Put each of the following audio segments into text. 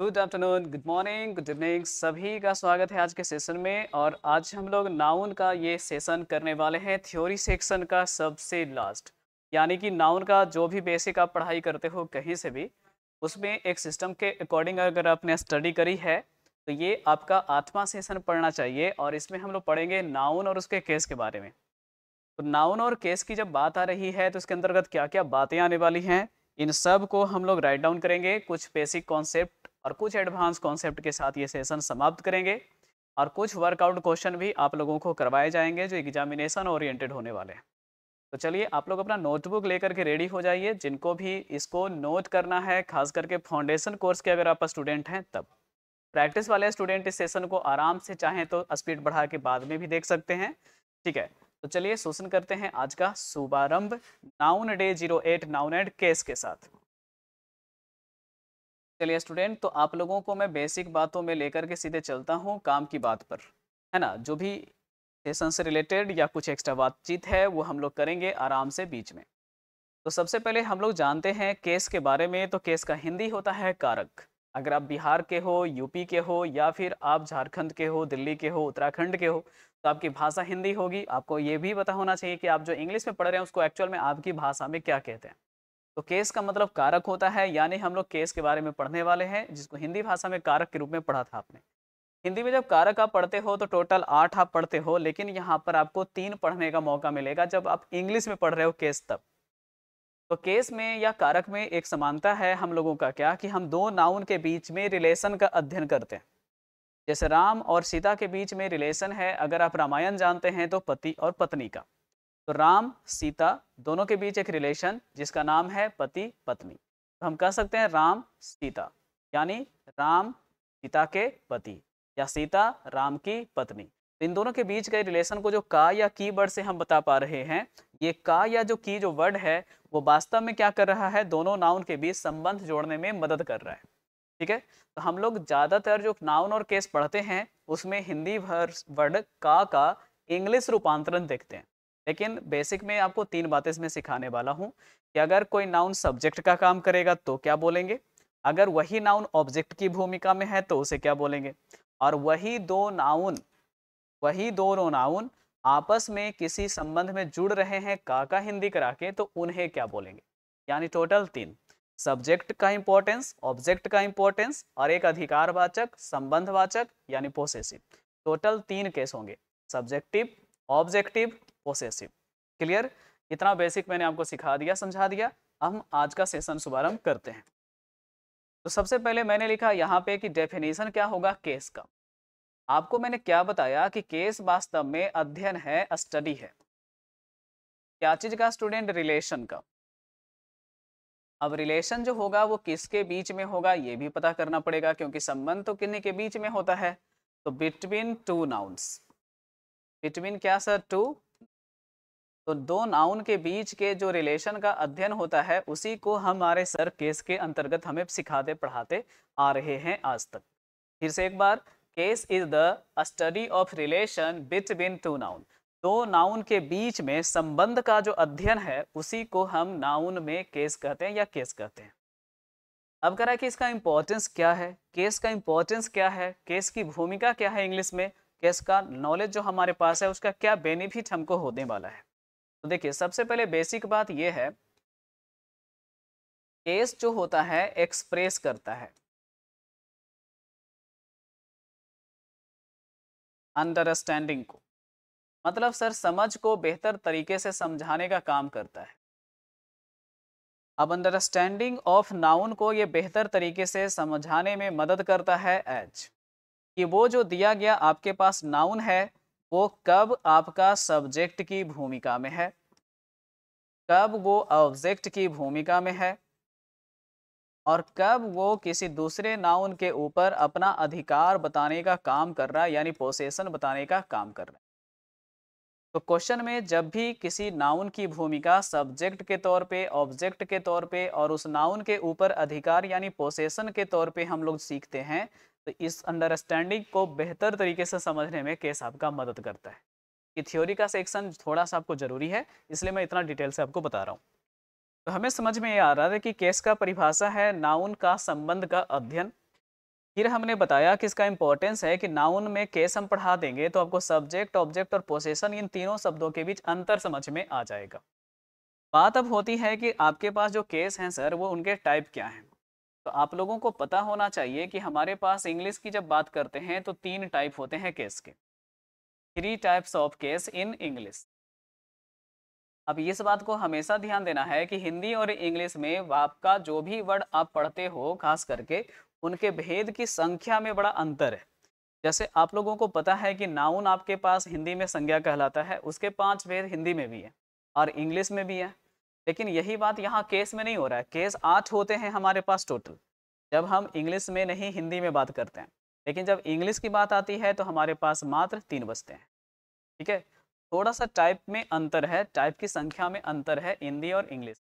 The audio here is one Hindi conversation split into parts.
Good afternoon, good morning, good evening, सभी का स्वागत है आज के सेशन में। और आज हम लोग नाउन का ये सेशन करने वाले हैं, थ्योरी सेक्शन का सबसे लास्ट। यानी कि नाउन का जो भी बेसिक आप पढ़ाई करते हो कहीं से भी, उसमें एक सिस्टम के अकॉर्डिंग अगर आपने स्टडी करी है तो ये आपका 8वां सेशन पढ़ना चाहिए। और इसमें हम लोग पढ़ेंगे नाउन और उसके केस के बारे में। तो नाउन और केस की जब बात आ रही है तो इसके अंतर्गत क्या क्या बातें आने वाली हैं, इन सब को हम लोग राइट डाउन करेंगे। कुछ बेसिक कॉन्सेप्ट और कुछ एडवांस कॉन्सेप्ट के साथ ये सेशन समाप्त करेंगे। और कुछ वर्कआउट क्वेश्चन भी आप लोगों को करवाए जाएंगे जो एग्जामिनेशन ओरिएंटेड होने वाले हैं। तो चलिए, आप लोग अपना नोटबुक लेकर के रेडी हो जाइए। जिनको भी इसको नोट करना है, खास करके फाउंडेशन कोर्स के अगर आप स्टूडेंट हैं तब, प्रैक्टिस वाले स्टूडेंट इस सेशन को आराम से चाहें तो स्पीड बढ़ा के बाद में भी देख सकते हैं। ठीक है, तो चलिए सेशन करते हैं आज का शुभारंभ noun day 08 noun and case के साथ। चलिए स्टूडेंट, तो आप लोगों को मैं बेसिक बातों में लेकर के सीधे चलता हूँ काम की बात पर, है ना। जो भी सेशन से रिलेटेड या कुछ एक्स्ट्रा बातचीत है वो हम लोग करेंगे आराम से बीच में। तो सबसे पहले हम लोग जानते हैं केस के बारे में। तो केस का हिंदी होता है कारक। अगर आप बिहार के हो, यूपी के हो, या फिर आप झारखंड के हो, दिल्ली के हो, उत्तराखंड के हो, तो आपकी भाषा हिंदी होगी। आपको ये भी पता होना चाहिए कि आप जो इंग्लिश में पढ़ रहे हैं उसको एक्चुअल में आपकी भाषा में क्या कहते हैं। तो केस का मतलब कारक होता है, यानी हम लोग केस के बारे में पढ़ने वाले हैं, जिसको हिंदी भाषा में कारक के रूप में पढ़ा था आपने। हिंदी में जब कारक आप पढ़ते हो तो टोटल 8 आप पढ़ते हो, लेकिन यहाँ पर आपको 3 पढ़ने का मौका मिलेगा जब आप इंग्लिश में पढ़ रहे हो केस तब। तो केस में या कारक में एक समानता है हम लोगों का क्या, कि हम दो नाउन के बीच में रिलेशन का अध्ययन करते हैं। जैसे राम और सीता के बीच में रिलेशन है, अगर आप रामायण जानते हैं तो पति और पत्नी का। तो राम सीता दोनों के बीच एक रिलेशन जिसका नाम है पति पत्नी। तो हम कह सकते हैं राम सीता, यानी राम सीता के पति या सीता राम की पत्नी। तो इन दोनों के बीच के रिलेशन को जो का या की वर्ड से हम बता पा रहे हैं, ये का या जो की जो वर्ड है वो वास्तव में क्या कर रहा है, दोनों नाउन के बीच संबंध जोड़ने में मदद कर रहा है। ठीक है, तो हम लोग ज़्यादातर जो नाउन और केस पढ़ते हैं उसमें हिंदी वर्ड का इंग्लिश रूपांतरण देखते हैं। लेकिन बेसिक में आपको 3 बातें इसमें सिखाने वाला हूँ कि अगर कोई नाउन सब्जेक्ट का काम करेगा तो क्या बोलेंगे, अगर वही नाउन ऑब्जेक्ट की भूमिका में है तो उसे क्या बोलेंगे, और वही दोनों नाउन आपस में किसी संबंध में जुड़ रहे हैं का हिंदी करा के तो उन्हें क्या बोलेंगे। यानी टोटल 3, सब्जेक्ट का इम्पोर्टेंस, ऑब्जेक्ट का इम्पोर्टेंस, और एक अधिकारवाचक संबंधवाचक यानी पोसेसिव। टोटल 3 केस होंगे, सब्जेक्टिव, ऑब्जेक्टिव, पोसेसिव। क्लियर, इतना बेसिक मैंने आपको सिखा दिया, समझा दिया। हम आज का सेशन शुभारंभ करते हैं। तो सबसे पहले मैंने लिखा यहाँ पे कि डेफिनेशन क्या होगा केस का। आपको मैंने क्या बताया कि केस वास्तव में अध्ययन है, स्टडी है, क्या चीज का स्टूडेंट, रिलेशन का। अब रिलेशन जो होगा वो किसके बीच में होगा ये भी पता करना पड़ेगा, क्योंकि संबंध तो किन्हीं के बीच में होता है। तो बिटवीन टू नाउन्स, बिटवीन क्या सर, टू। तो दो नाउन के बीच के जो रिलेशन का अध्ययन होता है उसी को हमारे सर केस के अंतर्गत हमें सिखाते पढ़ाते आ रहे हैं आज तक। फिर से एक बार, case is the study of relation between two noun. दो नाउन के बीच में संबंध का जो अध्ययन है उसी को हम नाउन में केस कहते हैं या केस कहते हैं। अब कह रहा है कि इसका इम्पोर्टेंस क्या है, केस का इम्पोर्टेंस क्या है, केस की भूमिका क्या है इंग्लिश में, केस का नॉलेज जो हमारे पास है उसका क्या बेनिफिट हमको होने वाला है। तो देखिए, सबसे पहले बेसिक बात यह है, केस जो होता है एक्सप्रेस करता है, अंडरस्टैंडिंग को, मतलब सर समझ को बेहतर तरीके से समझाने का काम करता है। अब अंडरस्टैंडिंग ऑफ नाउन को ये बेहतर तरीके से समझाने में मदद करता है एज, कि वो जो दिया गया आपके पास नाउन है वो कब आपका सब्जेक्ट की भूमिका में है, कब वो ऑब्जेक्ट की भूमिका में है, और कब वो किसी दूसरे नाउन के ऊपर अपना अधिकार बताने का काम कर रहा है, यानी पोसेशन बताने का काम कर रहा है। तो क्वेश्चन में जब भी किसी नाउन की भूमिका सब्जेक्ट के तौर पे, ऑब्जेक्ट के तौर पे और उस नाउन के ऊपर अधिकार यानी पोसेशन के तौर पे हम लोग सीखते हैं, तो इस अंडरस्टैंडिंग को बेहतर तरीके से समझने में केस आपका मदद करता है। कि थ्योरी का सेक्शन थोड़ा सा आपको ज़रूरी है, इसलिए मैं इतना डिटेल से आपको बता रहा हूँ। तो हमें समझ में ये आ रहा है कि केस का परिभाषा है नाउन का संबंध का अध्ययन, फिर हमने बताया कि इसका इंपॉर्टेंस है कि नाउन में केस हम पढ़ा देंगे तो आपको सब्जेक्ट, ऑब्जेक्ट और पोजीशन इन तीनों शब्दों के बीच अंतर समझ में आ जाएगा। बात अब होती है कि आपके पास जो केस हैं सर वो उनके टाइप क्या हैं। तो आप लोगों को पता होना चाहिए कि हमारे पास इंग्लिश की जब बात करते हैं तो तीन टाइप होते हैं केस के, 3 types of case in English. अब इस बात को हमेशा ध्यान देना है कि हिंदी और इंग्लिश में आपका जो भी वर्ड आप पढ़ते हो खास करके उनके भेद की संख्या में बड़ा अंतर है। जैसे आप लोगों को पता है कि नाउन आपके पास हिंदी में संज्ञा कहलाता है, उसके 5 भेद हिंदी में भी है और इंग्लिश में भी है। लेकिन यही बात यहाँ केस में नहीं हो रहा है। केस 8 होते हैं हमारे पास टोटल, जब हम इंग्लिश में नहीं हिंदी में बात करते हैं। लेकिन जब इंग्लिश की बात आती है तो हमारे पास मात्र 3 बचते हैं। ठीक है, थोड़ा सा टाइप में अंतर है, टाइप की संख्या में अंतर है हिंदी और इंग्लिश।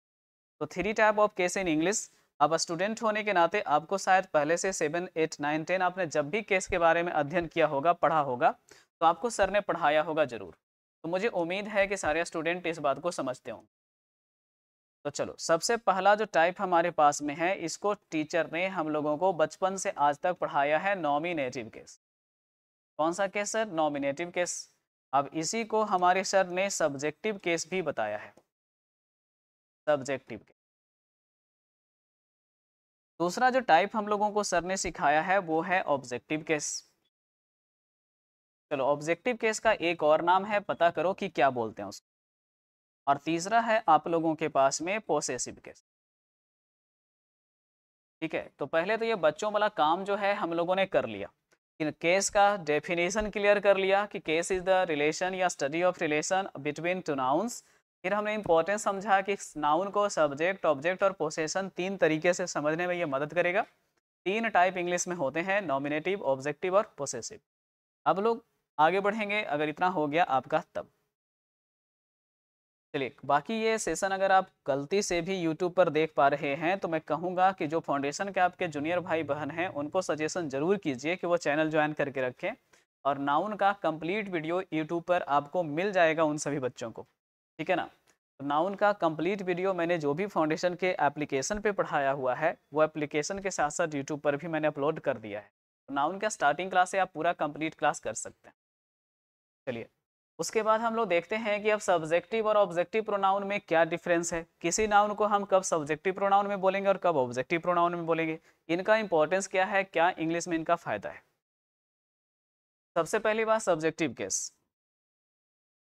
तो 3 type of case in English. आप स्टूडेंट होने के नाते आपको शायद पहले से 7, 8, 9, 10 आपने जब भी केस के बारे में अध्ययन किया होगा, पढ़ा होगा, तो आपको सर ने पढ़ाया होगा ज़रूर। तो मुझे उम्मीद है कि सारे स्टूडेंट इस बात को समझते होंगे। तो चलो, सबसे पहला जो टाइप हमारे पास में है इसको टीचर ने हम लोगों को बचपन से आज तक पढ़ाया है, नॉमिनेटिव केस। कौन सा केस सर? Nominative case. अब इसी को हमारे सर ने सब्जेक्टिव केस भी बताया है, सब्जेक्टिव केस। दूसरा जो टाइप हम लोगों को सर ने सिखाया है वो है ऑब्जेक्टिव केस। चलो, ऑब्जेक्टिव केस का एक और नाम है, पता करो कि क्या बोलते हैं उसको। और तीसरा है आप लोगों के पास में पोसेसिव केस। ठीक है, तो पहले तो ये बच्चों वाला काम जो है हम लोगों ने कर लिया, केस का डेफिनेशन क्लियर कर लिया कि केस इज द रिलेशन या study of relation between two nouns. फिर हमने इंपॉर्टेंस समझा कि नाउन को सब्जेक्ट, ऑब्जेक्ट और पोसेशन 3 तरीके से समझने में ये मदद करेगा। 3 टाइप इंग्लिश में होते हैं, नॉमिनेटिव, ऑब्जेक्टिव और पोसेसिव। अब लोग आगे बढ़ेंगे अगर इतना हो गया आपका तब। चलिए, बाकी ये सेशन अगर आप गलती से भी YouTube पर देख पा रहे हैं तो मैं कहूँगा कि जो फाउंडेशन के आपके जूनियर भाई बहन हैं उनको सजेशन ज़रूर कीजिए कि वो चैनल ज्वाइन करके रखें, और नाउन का कंप्लीट वीडियो YouTube पर आपको मिल जाएगा उन सभी बच्चों को। ठीक है ना, तो नाउन का कंप्लीट वीडियो मैंने जो भी फाउंडेशन के एप्लीकेशन पर पढ़ाया हुआ है वो एप्लीकेशन के साथ साथ यूट्यूब पर भी मैंने अपलोड कर दिया है। तो नाउन का स्टार्टिंग क्लास से आप पूरा कंप्लीट क्लास कर सकते हैं। चलिए, उसके बाद हम लोग देखते हैं कि अब सब्जेक्टिव और ऑब्जेक्टिव प्रोनाउन में क्या डिफरेंस है, किसी नाउन को हम कब सब्जेक्टिव प्रोनाउन में बोलेंगे और कब ऑब्जेक्टिव प्रोनाउन में बोलेंगे, इनका इंपॉर्टेंस क्या है, क्या इंग्लिश में इनका फायदा है। सबसे पहली बात सब्जेक्टिव केस।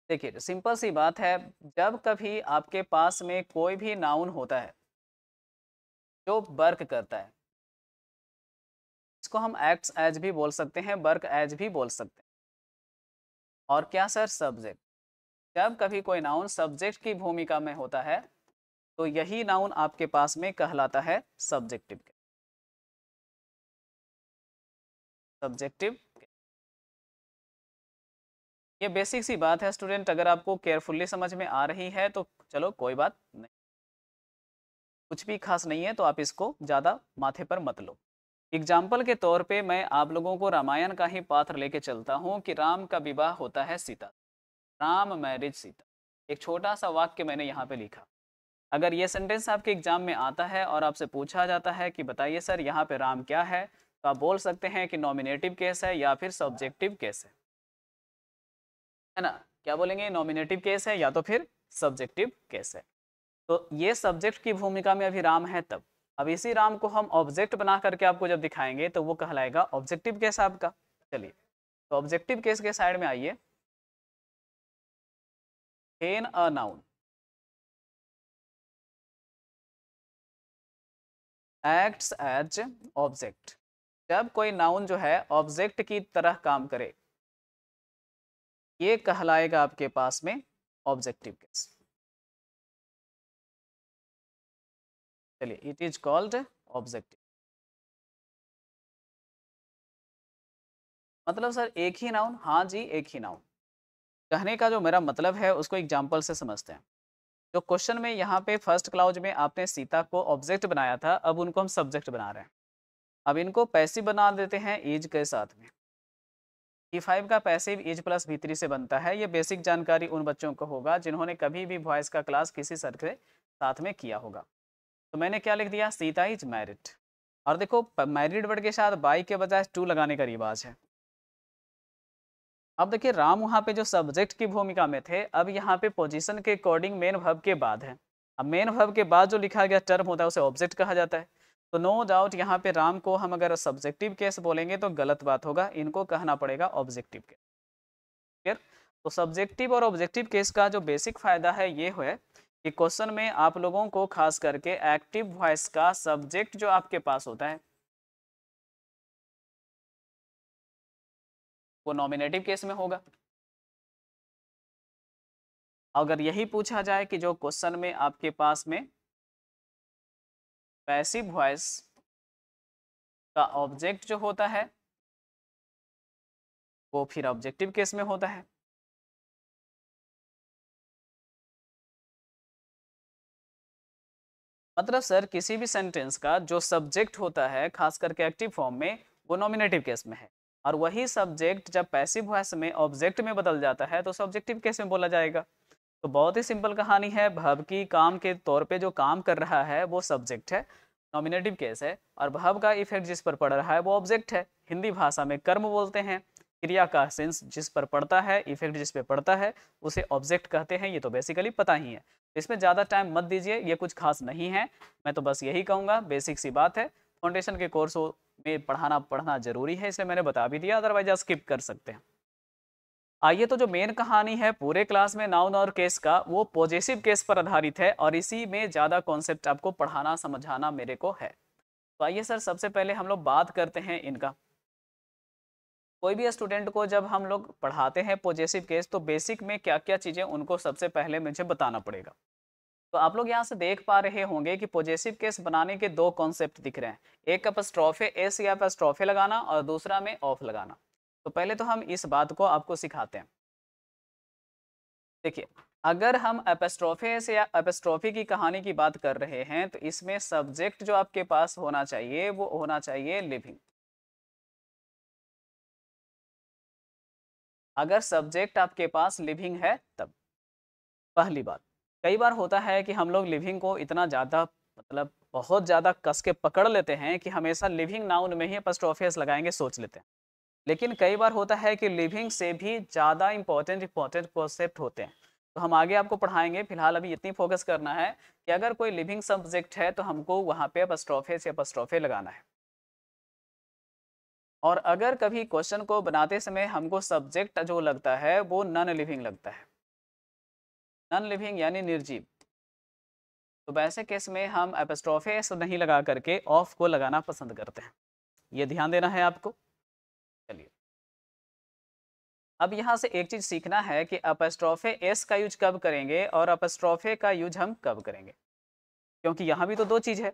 देखिए, सिंपल सी बात है, जब कभी आपके पास में कोई भी नाउन होता है जो वर्क करता है, इसको हम एक्ट्स एज भी बोल सकते हैं, वर्क एज भी बोल सकते हैं, और क्या सर? सब्जेक्ट। जब कभी कोई नाउन सब्जेक्ट की भूमिका में होता है तो यही नाउन आपके पास में कहलाता है सब्जेक्टिव केस। सब्जेक्टिव केस, ये बेसिक सी बात है स्टूडेंट, अगर आपको केयरफुली समझ में आ रही है तो चलो कोई बात नहीं, कुछ भी खास नहीं है, तो आप इसको ज़्यादा माथे पर मत लो। एग्जाम्पल के तौर पे मैं आप लोगों को रामायण का ही पात्र लेके चलता हूँ कि राम का विवाह होता है सीता, राम मैरिज सीता। एक छोटा सा वाक्य मैंने यहाँ पे लिखा। अगर ये सेंटेंस आपके एग्जाम में आता है और आपसे पूछा जाता है कि बताइए सर यहाँ पे राम क्या है, तो आप बोल सकते हैं कि नॉमिनेटिव केस है या फिर सब्जेक्टिव केस है ना। क्या बोलेंगे? नॉमिनेटिव केस है या तो फिर सब्जेक्टिव केस है। तो ये सब्जेक्ट की भूमिका में अभी राम है तब। अब इसी राम को हम ऑब्जेक्ट बना करके आपको जब दिखाएंगे तो वो कहलाएगा ऑब्जेक्टिव केस आपका। चलिए, तो ऑब्जेक्टिव केस के साइड में आइए। When a noun acts as object, जब कोई नाउन जो है ऑब्जेक्ट की तरह काम करे, ये कहलाएगा आपके पास में ऑब्जेक्टिव केस। चलिए, इट इज कॉल्ड ऑब्जेक्टिव। मतलब सर एक ही नाउन? हाँ जी, एक ही नाउन। कहने का जो मेरा मतलब है उसको एग्जाम्पल से समझते हैं। जो क्वेश्चन में यहाँ पे फर्स्ट क्लाउज में आपने सीता को ऑब्जेक्ट बनाया था, अब उनको हम सब्जेक्ट बना रहे हैं। अब इनको पैसिव बना देते हैं इज के साथ में। E5 का पैसिव इज प्लस V3 से बनता है। ये बेसिक जानकारी उन बच्चों को होगा जिन्होंने कभी भी वॉइस का क्लास किसी सर के साथ में किया होगा। तो मैंने क्या लिख दिया? Sita is married. और देखो मैरिड वर्ड के साथ बाई के बजाय टू लगाने का रिवाज है। अब देखिए राम वहाँ पे जो सब्जेक्ट की भूमिका में थे, अब यहाँ पे पोजीशन के अकॉर्डिंग मेन वर्ब के बाद है। अब मेन वर्ब के बाद जो लिखा गया टर्म होता है उसे ऑब्जेक्ट कहा जाता है। तो नो डाउट यहाँ पे राम को हम अगर सब्जेक्टिव केस बोलेंगे तो गलत बात होगा, इनको कहना पड़ेगा ऑब्जेक्टिव केस। क्लियर? तो सब्जेक्टिव और ऑब्जेक्टिव केस का जो बेसिक फायदा है ये है कि क्वेश्चन में आप लोगों को खास करके एक्टिव वॉइस का सब्जेक्ट जो आपके पास होता है वो नॉमिनेटिव केस में होगा। अगर यही पूछा जाए कि जो क्वेश्चन में आपके पास में पैसिव वॉइस का ऑब्जेक्ट जो होता है वो फिर ऑब्जेक्टिव केस में होता है। मतलब सर किसी भी सेंटेंस का जो सब्जेक्ट होता है खास करके एक्टिव फॉर्म में वो नॉमिनेटिव केस में है, और वही सब्जेक्ट जब पैसिव वॉइस में ऑब्जेक्ट में बदल जाता है तो सब्जेक्टिव केस में बोला जाएगा। तो बहुत ही सिंपल कहानी है, भव की काम के तौर पे जो काम कर रहा है वो सब्जेक्ट है, नॉमिनेटिव केस है, और भव का इफेक्ट जिस पर पड़ रहा है वो ऑब्जेक्ट है। हिंदी भाषा में कर्म बोलते हैं, क्रिया का सेंस जिस पर पड़ता है, इफेक्ट जिस पे पड़ता है उसे ऑब्जेक्ट कहते हैं। ये तो बेसिकली पता ही है, इसमें ज़्यादा टाइम मत दीजिए, ये कुछ खास नहीं है। मैं तो बस यही कहूँगा, बेसिक सी बात है, फाउंडेशन के कोर्स में पढ़ना जरूरी है, इसलिए मैंने बता भी दिया, अदरवाइज आप स्किप कर सकते हैं। आइए, तो जो मेन कहानी है पूरे क्लास में नाउन और केस का वो पॉजेसिव केस पर आधारित है, और इसी में ज़्यादा कॉन्सेप्ट आपको पढ़ाना समझाना मेरे को है। तो आइए सर, सबसे पहले हम लोग बात करते हैं इनका। कोई भी स्टूडेंट को जब हम लोग पढ़ाते हैं पॉजेसिव केस तो बेसिक में क्या क्या चीज़ें उनको सबसे पहले मुझे बताना पड़ेगा। तो आप लोग यहाँ से देख पा रहे होंगे कि पॉजेसिव केस बनाने के दो कॉन्सेप्ट दिख रहे हैं, एक अपस्ट्रॉफे एस या अपस्ट्रॉफे लगाना और दूसरा में ऑफ लगाना। तो पहले तो हम इस बात को आपको सिखाते हैं। देखिए, अगर हम एपिस्ट्रोफे से या एपिस्ट्रोफी की कहानी की बात कर रहे हैं तो इसमें सब्जेक्ट जो आपके पास होना चाहिए वो होना चाहिए लिविंग। अगर सब्जेक्ट आपके पास लिविंग है तब पहली बात, कई बार होता है कि हम लोग लिविंग को इतना ज़्यादा मतलब बहुत ज़्यादा कस के पकड़ लेते हैं कि हमेशा लिविंग नाउन में ही एपिस्ट्रोफे लगाएंगे सोच लेते हैं, लेकिन कई बार होता है कि लिविंग से भी ज़्यादा इम्पोर्टेंट कॉन्सेप्ट होते हैं। तो हम आगे आपको पढ़ाएंगे, फिलहाल अभी इतनी फोकस करना है कि अगर कोई लिविंग सब्जेक्ट है तो हमको वहाँ पे अपस्ट्रोफे से अपस्ट्रोफे लगाना है। और अगर कभी क्वेश्चन को बनाते समय हमको सब्जेक्ट जो लगता है वो नॉन लिविंग लगता है, नॉन लिविंग यानी निर्जीव, तो वैसे केस में हम अपस्ट्रोफे से नहीं लगा करके ऑफ को लगाना पसंद करते हैं। ये ध्यान देना है आपको। चलिए, अब यहाँ से एक चीज सीखना है कि अपस्ट्रोफे एस का यूज कब करेंगे और अपस्ट्रोफे का यूज हम कब करेंगे, क्योंकि यहाँ भी तो दो चीज है,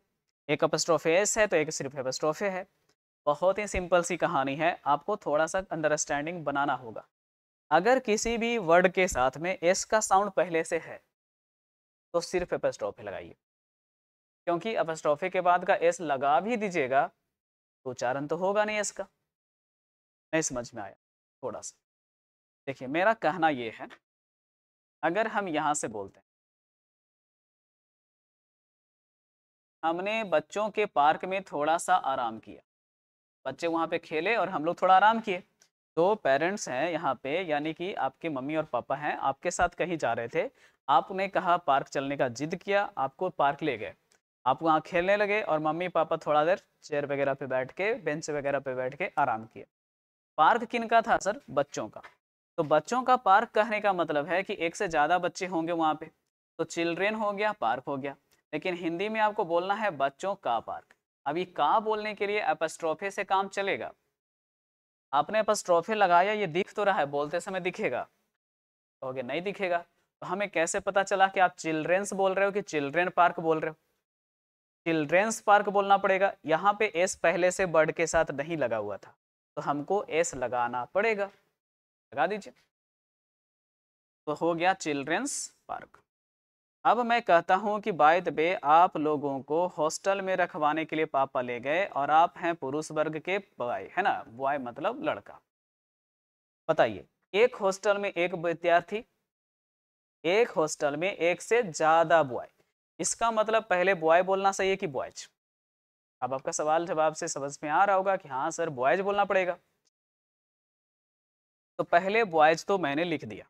एक अपस्ट्रोफे एस है तो एक सिर्फ अपस्ट्रोफे है। बहुत ही सिंपल सी कहानी है, आपको थोड़ा सा अंडरस्टैंडिंग बनाना होगा। अगर किसी भी वर्ड के साथ में एस का साउंड पहले से है तो सिर्फ अपस्ट्रोफे लगाइए, क्योंकि अपस्ट्रोफे के बाद का एस लगा भी दीजिएगा तो उच्चारण तो होगा नहीं एस का। नहीं समझ में आया? थोड़ा सा देखिए, मेरा कहना ये है, अगर हम यहाँ से बोलते हैं हमने बच्चों के पार्क में थोड़ा सा आराम किया, बच्चे वहाँ पे खेले और हम लोग थोड़ा आराम किए, तो पेरेंट्स हैं यहाँ पे, यानी कि आपके मम्मी और पापा हैं, आपके साथ कहीं जा रहे थे, आपने कहा पार्क चलने का जिद किया, आपको पार्क ले गए, आप वहाँ खेलने लगे और मम्मी पापा थोड़ा देर चेयर वगैरह पे बैठ के, बेंच वगैरह पे बैठ के आराम किए। पार्क किन का था सर? बच्चों का। तो बच्चों का पार्क कहने का मतलब है कि एक से ज़्यादा बच्चे होंगे वहाँ पे, तो चिल्ड्रेन हो गया, पार्क हो गया, लेकिन हिंदी में आपको बोलना है बच्चों का पार्क। अभी का बोलने के लिए अपस्ट्रोफे से काम चलेगा। आपने अपस्ट्रोफे लगाया, ये दिख तो रहा है, बोलते समय दिखेगा, ओके, नहीं दिखेगा तो हमें कैसे पता चला कि आप चिल्ड्रेंस बोल रहे हो कि चिल्ड्रेन पार्क बोल रहे हो? चिल्ड्रेंस पार्क बोलना पड़ेगा। यहाँ पे एस पहले से वर्ड के साथ नहीं लगा हुआ था तो हमको एस लगाना पड़ेगा, लगा दीजिए, तो हो गया चिल्ड्रेंस पार्क। अब मैं कहता हूं कि बाय द वे आप लोगों को हॉस्टल में रखवाने के लिए पापा ले गए और आप हैं पुरुष वर्ग के बॉय, है ना, बॉय मतलब लड़का। बताइए, एक हॉस्टल में एक विद्यार्थी, एक हॉस्टल में एक से ज्यादा बॉय, इसका मतलब पहले बॉय बोलना सही है कि बॉयज? अब आपका सवाल जवाब से समझ में आ रहा होगा कि हाँ सर बॉयज बोलना पड़ेगा, तो पहले बॉयज तो मैंने लिख दिया।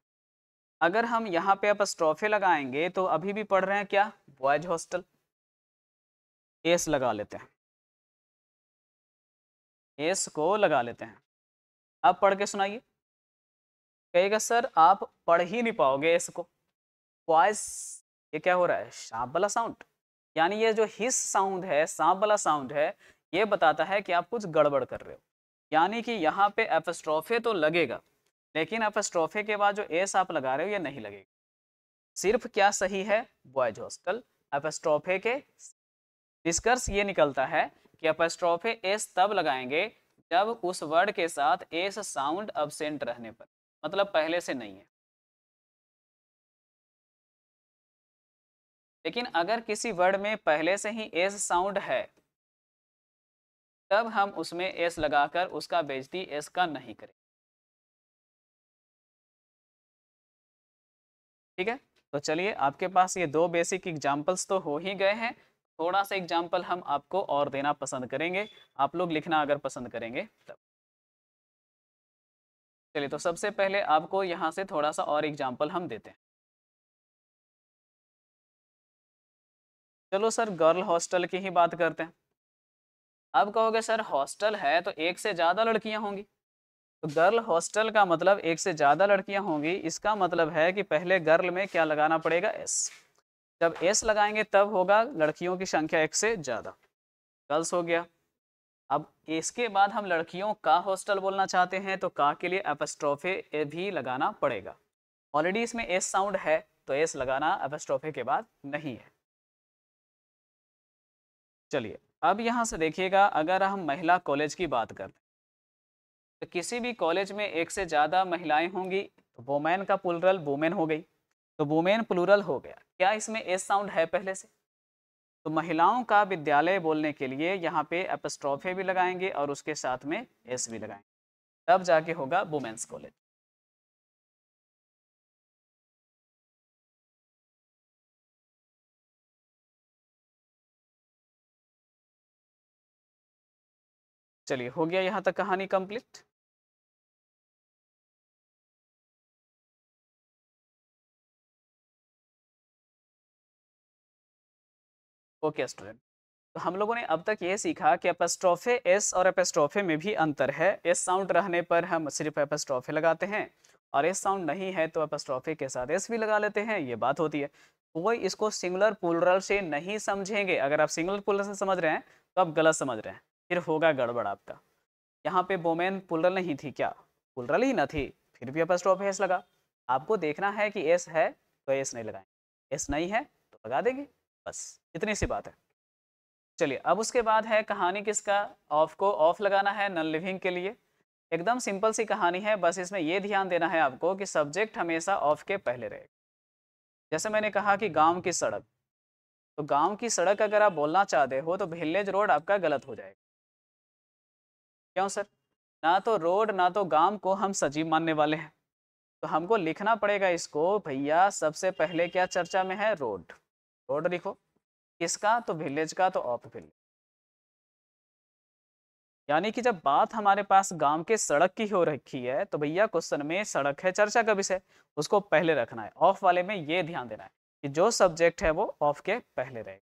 अगर हम यहाँ पे एपॉस्ट्रोफी लगाएंगे तो अभी भी पढ़ रहे हैं क्या, बॉयज हॉस्टल, एस लगा लेते हैं, एस को लगा लेते हैं। आप पढ़ के सुनाइए। कहेगा सर आप पढ़ ही नहीं पाओगे एस को, बॉयज ये क्या हो रहा है, सांप वाला साउंड, यानी ये जो हिस साउंड है, सांप वाला साउंड है, ये बताता है कि आप कुछ गड़बड़ कर रहे हो। यानी कि यहाँ पे एपॉस्ट्रोफी तो लगेगा लेकिन एपॉस्ट्रोफी के बाद जो एस आप लगा रहे हो ये नहीं लगेगा। सिर्फ क्या सही है, बॉयज हॉस्टल, एपॉस्ट्रोफी के। निष्कर्ष ये निकलता है कि एपॉस्ट्रोफी एस तब लगाएंगे जब उस वर्ड के साथ एस साउंड एब्सेंट रहने पर, मतलब पहले से नहीं है। लेकिन अगर किसी वर्ड में पहले से ही एस साउंड है तब हम उसमें एस लगाकर उसका बेइज्जती एस का नहीं करें। ठीक है, तो चलिए आपके पास ये दो बेसिक एग्जाम्पल्स तो हो ही गए हैं। थोड़ा सा एग्जाम्पल हम आपको और देना पसंद करेंगे, आप लोग लिखना अगर पसंद करेंगे तब। चलिए, तो सबसे पहले आपको यहाँ से थोड़ा सा और एग्जाम्पल हम देते हैं। चलो सर गर्ल हॉस्टल की ही बात करते हैं। अब कहोगे सर हॉस्टल है तो एक से ज़्यादा लड़कियां होंगी, तो गर्ल हॉस्टल का मतलब एक से ज़्यादा लड़कियां होंगी। इसका मतलब है कि पहले गर्ल में क्या लगाना पड़ेगा, एस। जब एस लगाएंगे तब होगा लड़कियों की संख्या एक से ज़्यादा, गर्ल्स हो गया। अब इसके बाद हम लड़कियों का हॉस्टल बोलना चाहते हैं तो का के लिए एपॉस्ट्रोफी ए भी लगाना पड़ेगा। ऑलरेडी इसमें एस साउंड है तो एस लगाना एपॉस्ट्रोफी के बाद नहीं है। चलिए अब यहाँ से देखिएगा, अगर हम महिला कॉलेज की बात करते हैं तो किसी भी कॉलेज में एक से ज़्यादा महिलाएं होंगी, तो वोमेन का प्लूरल वोमेन हो गई, तो वोमेन प्लूरल हो गया। क्या इसमें एस साउंड है पहले से, तो महिलाओं का विद्यालय बोलने के लिए यहाँ पे एपॉस्ट्रोफी भी लगाएंगे और उसके साथ में एस भी लगाएंगे, तब जाके होगा वोमेन्स कॉलेज। चलिए, हो गया यहाँ तक कहानी कंप्लीट। ओके स्टूडेंट, तो हम लोगों ने अब तक ये सीखा कि एपॉस्ट्रोफी एस और एपॉस्ट्रोफी में भी अंतर है। एस साउंड रहने पर हम सिर्फ एपॉस्ट्रोफी लगाते हैं और एस साउंड नहीं है तो एपॉस्ट्रोफी के साथ एस भी लगा लेते हैं, ये बात होती है। कोई इसको सिंगुलर प्लूरल से नहीं समझेंगे, अगर आप सिंगुलर प्लूरल से समझ रहे हैं तो आप गलत समझ रहे हैं, फिर होगा गड़बड़ आपका। यहाँ पे वोमेन प्लूरल नहीं थी, क्या प्लूरल ही ना थी, फिर भी एपॉस्ट्रोफी एस लगा। आपको देखना है कि एस है तो एस नहीं लगाएंगे, एस नहीं है तो लगा देंगे, बस इतनी सी बात है। चलिए, अब उसके बाद है कहानी किसका, ऑफ को ऑफ लगाना है नॉन लिविंग के लिए। एकदम सिंपल सी कहानी है, बस इसमें यह ध्यान देना है आपको कि सब्जेक्ट हमेशा ऑफ के पहले रहेगा। जैसे मैंने कहा कि गाँव की सड़क, तो गाँव की सड़क अगर आप बोलना चाहते हो तो विलेज रोड आपका गलत हो जाएगा। क्यों सर, ना तो रोड ना तो गांव को हम सजीव मानने वाले हैं, तो हमको लिखना पड़ेगा इसको, भैया सबसे पहले क्या चर्चा में है, रोड। रोड लिखो, किसका, तो विलेज का, तो ऑफ विलेज। यानी कि जब बात हमारे पास गांव के सड़क की हो रखी है तो भैया क्वेश्चन में सड़क है चर्चा का विषय, उसको पहले रखना है। ऑफ वाले में ये ध्यान देना है कि जो सब्जेक्ट है वो ऑफ के पहले रहेगा।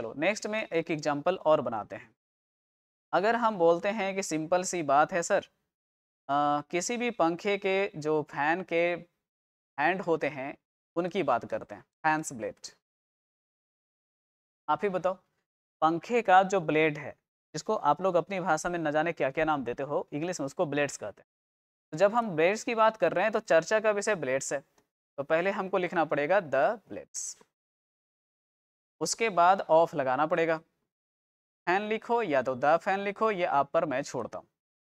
चलो नेक्स्ट में एक एग्जाम्पल और बनाते हैं। अगर हम बोलते हैं कि सिंपल सी बात है सर, किसी भी पंखे के जो फैन के हैंड होते हैं उनकी बात करते हैं, फैंस ब्लेड। आप ही बताओ पंखे का जो ब्लेड है, जिसको आप लोग अपनी भाषा में न जाने क्या क्या नाम देते हो, इंग्लिश में उसको ब्लेड्स कहते हैं। तो जब हम ब्लेड्स की बात कर रहे हैं तो चर्चा का विषय ब्लेड्स है, तो पहले हमको लिखना पड़ेगा द ब्लेड्स, उसके बाद ऑफ लगाना पड़ेगा। फैन लिखो या तो द फैन लिखो, ये आप पर मैं छोड़ता हूँ।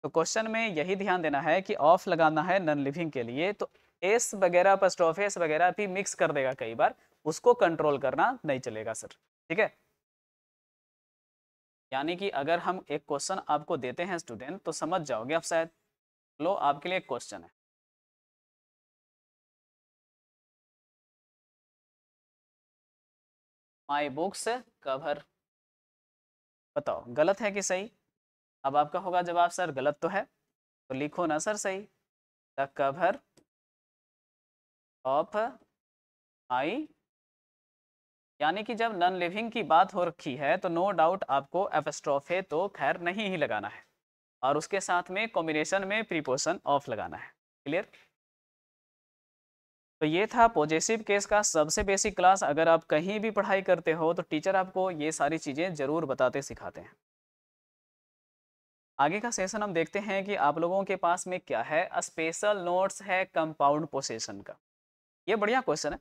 तो क्वेश्चन में यही ध्यान देना है कि ऑफ लगाना है नॉन लिविंग के लिए, तो एस वगैरह एपॉस्ट्रोफी एस वगैरह भी मिक्स कर देगा कई बार, उसको कंट्रोल करना नहीं चलेगा सर। ठीक है, यानी कि अगर हम एक क्वेश्चन आपको देते हैं स्टूडेंट तो समझ जाओगे आप शायद। लो आपके लिए एक क्वेश्चन है, माई बुक्स कवर बताओ गलत है कि सही। अब आपका होगा जवाब सर गलत तो है, तो लिखो ना सर सही। द कवर ऑफ आई, यानी कि जब नॉन लिविंग की बात हो रखी है तो नो डाउट आपको एपस्ट्रोफे तो खैर नहीं ही लगाना है और उसके साथ में कॉम्बिनेशन में प्रीपोजिशन ऑफ लगाना है। क्लियर। तो ये था पॉजेसिव केस का सबसे बेसिक क्लास। अगर आप कहीं भी पढ़ाई करते हो तो टीचर आपको ये सारी चीज़ें ज़रूर बताते सिखाते हैं। आगे का सेशन हम देखते हैं कि आप लोगों के पास में क्या है। स्पेशल नोट्स है कंपाउंड पोजेशन का। ये बढ़िया क्वेश्चन है।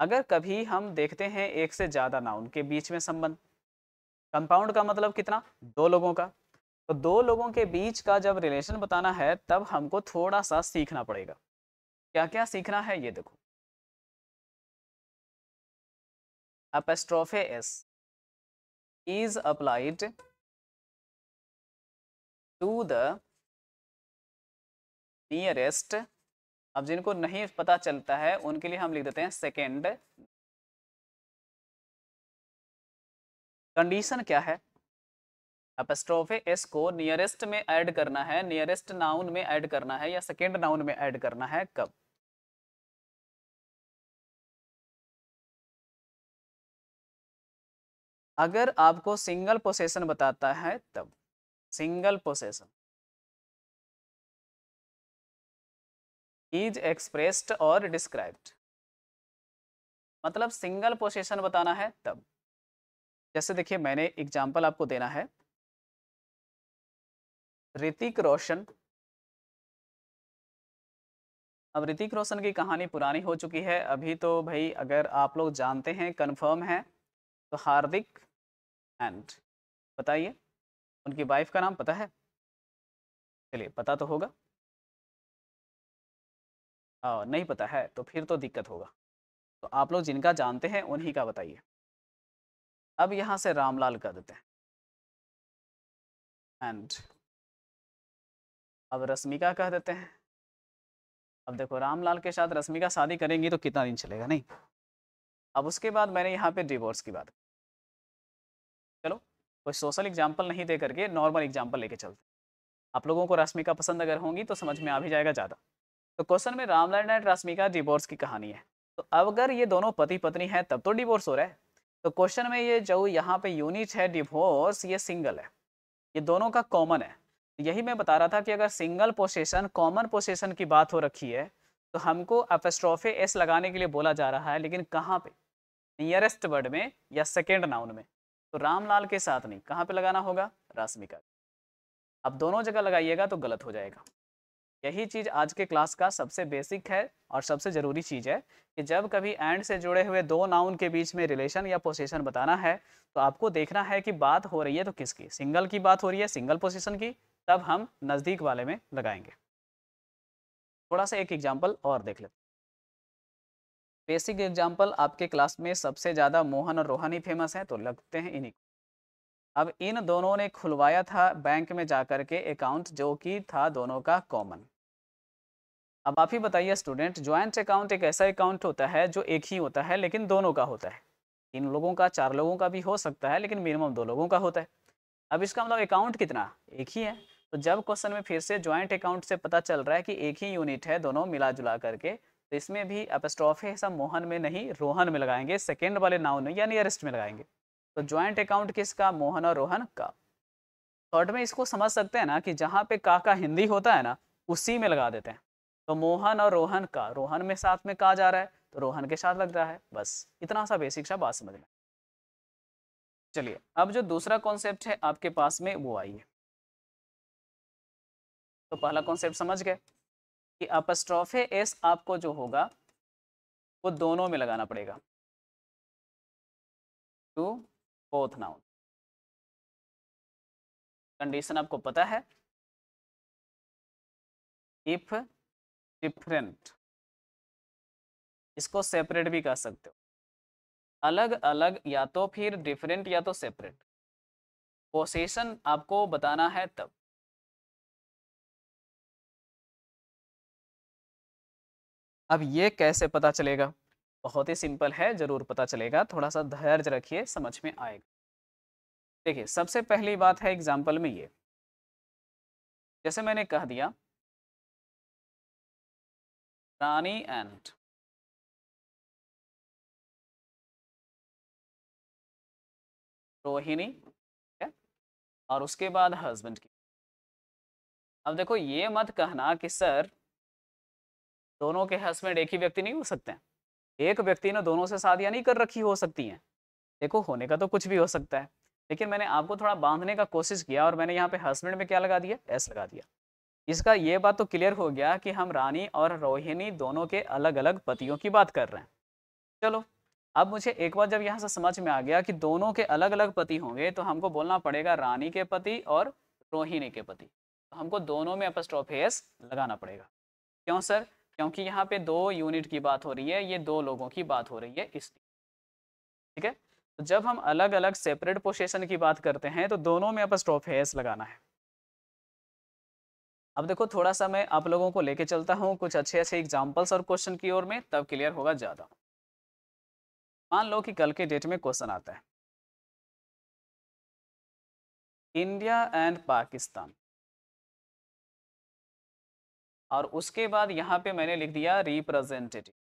अगर कभी हम देखते हैं एक से ज़्यादा नाउन के बीच में संबंध, कंपाउंड का मतलब कितना, दो लोगों का, तो दो लोगों के बीच का जब रिलेशन बताना है तब हमको थोड़ा सा सीखना पड़ेगा। क्या क्या सीखना है ये देखो। Apostrophe S is applied to the nearest. अब जिनको नहीं पता चलता है उनके लिए हम लिख देते हैं सेकेंड। कंडीशन क्या है, एपिस्ट्रोफे एस को नियरेस्ट में ऐड करना है, नियरेस्ट नाउन में ऐड करना है या सेकेंड नाउन में ऐड करना है। कब? अगर आपको सिंगल पोसेशन बताता है तब। सिंगल पोसेशन इज एक्सप्रेस्ड और डिस्क्राइब्ड, मतलब सिंगल पोसेशन बताना है तब। जैसे देखिए मैंने एग्जाम्पल आपको देना है, ऋतिक रोशन। अब ऋतिक रोशन की कहानी पुरानी हो चुकी है अभी, तो भाई अगर आप लोग जानते हैं कंफर्म है तो हार्दिक एंड बताइए उनकी वाइफ का नाम पता है? चलिए पता तो होगा, नहीं पता है तो फिर तो दिक्कत होगा। तो आप लोग जिनका जानते हैं उन्हीं का बताइए। अब यहाँ से रामलाल कर देते हैं एंड, अब रश्मिका कह देते हैं। अब देखो रामलाल के साथ रश्मिका शादी करेंगी तो कितना दिन चलेगा, नहीं। अब उसके बाद मैंने यहाँ पे डिवोर्स की बात, चलो कोई सोशल एग्जाम्पल नहीं दे करके नॉर्मल एग्जाम्पल लेके चलते। आप लोगों को रश्मिका पसंद अगर होंगी तो समझ में आ भी जाएगा ज़्यादा। तो क्वेश्चन में रामलाल एंड रश्मिका डिवोर्स की कहानी है, तो अब अगर ये दोनों पति पत्नी है तब तो डिवोर्स हो रहा है। तो क्वेश्चन में ये जो यहाँ पे यूनिट है डिवोर्स, ये सिंगल है, ये दोनों का कॉमन है। यही मैं बता रहा था कि अगर सिंगल पोसेशन कॉमन पोसेशन की बात हो रखी है तो हमको एपिस्ट्रोफे एस लगाने के लिए बोला जा रहा है, लेकिन कहाँ पे, नियरेस्ट वर्ड में या सेकेंड नाउन में। तो रामलाल के साथ नहीं, कहाँ पे लगाना होगा, रश्मिका। अब दोनों जगह लगाइएगा तो गलत हो जाएगा। यही चीज़ आज के क्लास का सबसे बेसिक है और सबसे ज़रूरी चीज़ है कि जब कभी एंड से जुड़े हुए दो नाउन के बीच में रिलेशन या पोजीशन बताना है तो आपको देखना है कि बात हो रही है तो किसकी, सिंगल की बात हो रही है, सिंगल पोजीशन की, तब हम नज़दीक वाले में लगाएंगे। थोड़ा सा एक एग्जाम्पल और देख लेते। बेसिक एग्जाम्पल आपके क्लास में सबसे ज़्यादा मोहन और रोहन ही फेमस हैं, तो लगते हैं इन्हीं। अब इन दोनों ने खुलवाया था बैंक में जाकर के अकाउंट, जो कि था दोनों का कॉमन। अब आप ही बताइए स्टूडेंट, ज्वाइंट अकाउंट एक ऐसा अकाउंट होता है जो एक ही होता है लेकिन दोनों का होता है, 3 लोगों का, 4 लोगों का भी हो सकता है लेकिन मिनिमम 2 लोगों का होता है। अब इसका मतलब अकाउंट कितना, एक ही है। तो जब क्वेश्चन में फिर से ज्वाइंट अकाउंट से पता चल रहा है कि एक ही यूनिट है दोनों मिला जुला करके, तो इसमें भी एपिस्ट्रोफे ऐसा मोहन में नहीं रोहन में लगाएंगे, सेकेंड वाले नाउन में या नियरेस्ट में लगाएंगे। तो ज्वाइंट अकाउंट किसका, मोहन और रोहन का। शॉर्ट में इसको समझ सकते हैं ना कि जहाँ पे का हिंदी होता है ना उसी में लगा देते हैं। तो मोहन और रोहन का, रोहन में साथ में का जा रहा है तो रोहन के साथ लग रहा है। बस इतना सा बेसिक सा बात समझ में। चलिए अब जो दूसरा कॉन्सेप्ट है आपके पास में वो आइए। तो पहला कॉन्सेप्ट समझ गए कि एपिस्ट्रोफे एस आपको जो होगा वो दोनों में लगाना पड़ेगा, टू बोथ नाउन। कंडीशन आपको पता है, इफ डिफरेंट, इसको सेपरेट भी कर सकते हो, अलग अलग या तो फिर डिफरेंट या तो सेपरेट। पोसेशन आपको बताना है तब। अब ये कैसे पता चलेगा, बहुत ही सिंपल है, जरूर पता चलेगा, थोड़ा सा धैर्य रखिए समझ में आएगा। देखिए सबसे पहली बात है एग्जाम्पल में ये, जैसे मैंने कह दिया रानी एंड, रोहिणी, ठीक है, और उसके बाद हस्बैंड की। अब देखो ये मत कहना कि सर दोनों के हस्बैंड एक ही व्यक्ति नहीं हो सकते हैं, एक व्यक्ति ने दोनों से शादियाँ नहीं कर रखी हो सकती हैं। देखो होने का तो कुछ भी हो सकता है, लेकिन मैंने आपको थोड़ा बांधने का कोशिश किया और मैंने यहाँ पे हस्बैंड में क्या लगा दिया, एस लगा दिया। इसका ये बात तो क्लियर हो गया कि हम रानी और रोहिणी दोनों के अलग अलग पतियों की बात कर रहे हैं। चलो अब मुझे एक बार जब यहाँ से समझ में आ गया कि दोनों के अलग अलग पति होंगे तो हमको बोलना पड़ेगा रानी के पति और रोहिणी के पति, तो हमको दोनों में अपॉस्ट्रोफी एस लगाना पड़ेगा। क्यों सर? क्योंकि यहाँ पे दो यूनिट की बात हो रही है, ये दो लोगों की बात हो रही है, इसलिए। ठीक है, तो जब हम अलग अलग सेपरेट पोजीशन की बात करते हैं तो दोनों में अपॉस्ट्रोफी एस लगाना है। अब देखो थोड़ा सा मैं आप लोगों को लेके चलता हूँ कुछ अच्छे अच्छे एग्जाम्पल्स और क्वेश्चन की ओर में, तब क्लियर होगा ज़्यादा। मान लो कि कल के डेट में क्वेश्चन आता है इंडिया एंड पाकिस्तान, और उसके बाद यहाँ पे मैंने लिख दिया रिप्रेजेंटेटिव,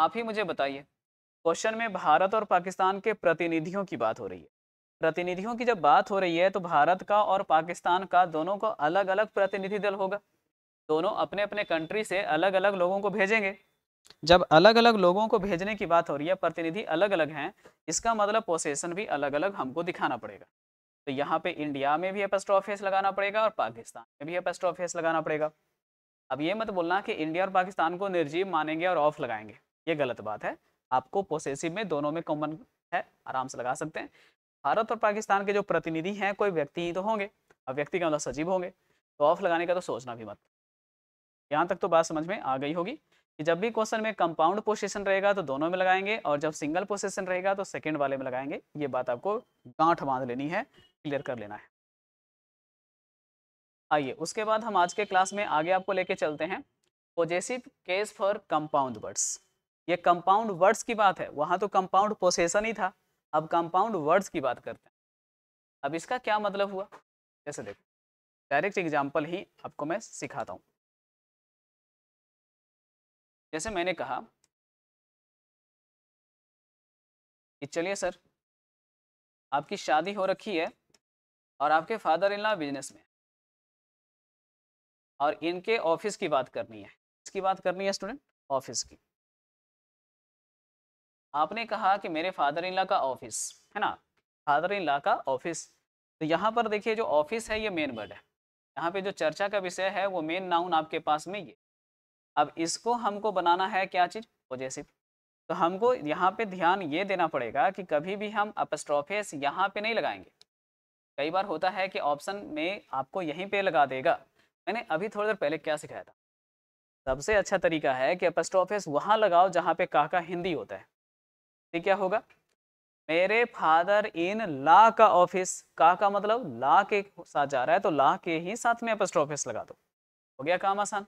आप ही मुझे बताइए क्वेश्चन में भारत और पाकिस्तान के प्रतिनिधियों की बात हो रही है। प्रतिनिधियों की जब बात हो रही है तो भारत का और पाकिस्तान का दोनों को अलग अलग प्रतिनिधि दल होगा, दोनों अपने अपने कंट्री से अलग अलग लोगों को भेजेंगे। जब अलग अलग लोगों को भेजने की बात हो रही है, प्रतिनिधि अलग अलग हैं, इसका मतलब पोजीशन भी अलग अलग हमको दिखाना पड़ेगा। तो यहाँ पे इंडिया में भी अपॉस्ट्रोफी एस लगाना पड़ेगा और पाकिस्तान में भी अपॉस्ट्रोफी एस लगाना पड़ेगा। अब ये मत बोलना कि इंडिया और पाकिस्तान को निर्जीव मानेंगे और ऑफ लगाएंगे, ये गलत बात है। आपको पोसेसिव में दोनों में कॉमन है, आराम से लगा सकते हैं। भारत और पाकिस्तान के जो प्रतिनिधि हैं कोई व्यक्ति ही तो होंगे, अब व्यक्ति का मतलब सजीव होंगे, तो ऑफ लगाने का तो सोचना भी मत। यहाँ तक तो बात समझ में आ गई होगी कि जब भी क्वेश्चन में कंपाउंड पोजीशन रहेगा तो दोनों में लगाएंगे और जब सिंगल पोजीशन रहेगा तो सेकंड वाले में लगाएंगे। ये बात आपको गांठ बांध लेनी है, क्लियर कर लेना है। आइए उसके बाद हम आज के क्लास में आगे आपको लेके चलते हैं possessive case for compound words. ये कंपाउंड वर्ड्स की बात है, वहाँ तो कंपाउंड पोसेशन ही था, अब कंपाउंड वर्ड्स की बात करते हैं। अब इसका क्या मतलब हुआ, जैसे देखो डायरेक्ट एग्जाम्पल ही आपको मैं सिखाता हूँ। जैसे मैंने कहा कि चलिए सर आपकी शादी हो रखी है और आपके फादर इन लॉ बिजनेस में और इनके ऑफिस की बात करनी है, इसकी बात करनी है स्टूडेंट ऑफिस की। आपने कहा कि मेरे फादर इन लॉ का ऑफिस है ना, फादर इन लॉ का ऑफिस, तो यहाँ पर देखिए जो ऑफिस है ये मेन वर्ड है, यहाँ पे जो चर्चा का विषय है वो मेन नाउन आपके पास में ये। अब इसको हमको बनाना है क्या चीज़, पॉजेसिव। तो हमको यहाँ पे ध्यान ये देना पड़ेगा कि कभी भी हम अपॉस्ट्रोफी एस यहाँ पे नहीं लगाएंगे। कई बार होता है कि ऑप्शन में आपको यहीं पे लगा देगा। मैंने अभी थोड़ी देर पहले क्या सिखाया था, सबसे अच्छा तरीका है कि अपॉस्ट्रोफी एस वहाँ लगाओ जहाँ पे काका हिंदी होता है। ये क्या होगा, मेरे फादर इन ला का ऑफिस, काका मतलब ला के साथ जा रहा है तो ला के ही साथ में अपॉस्ट्रोफी एस लगा दो, हो गया काम आसान।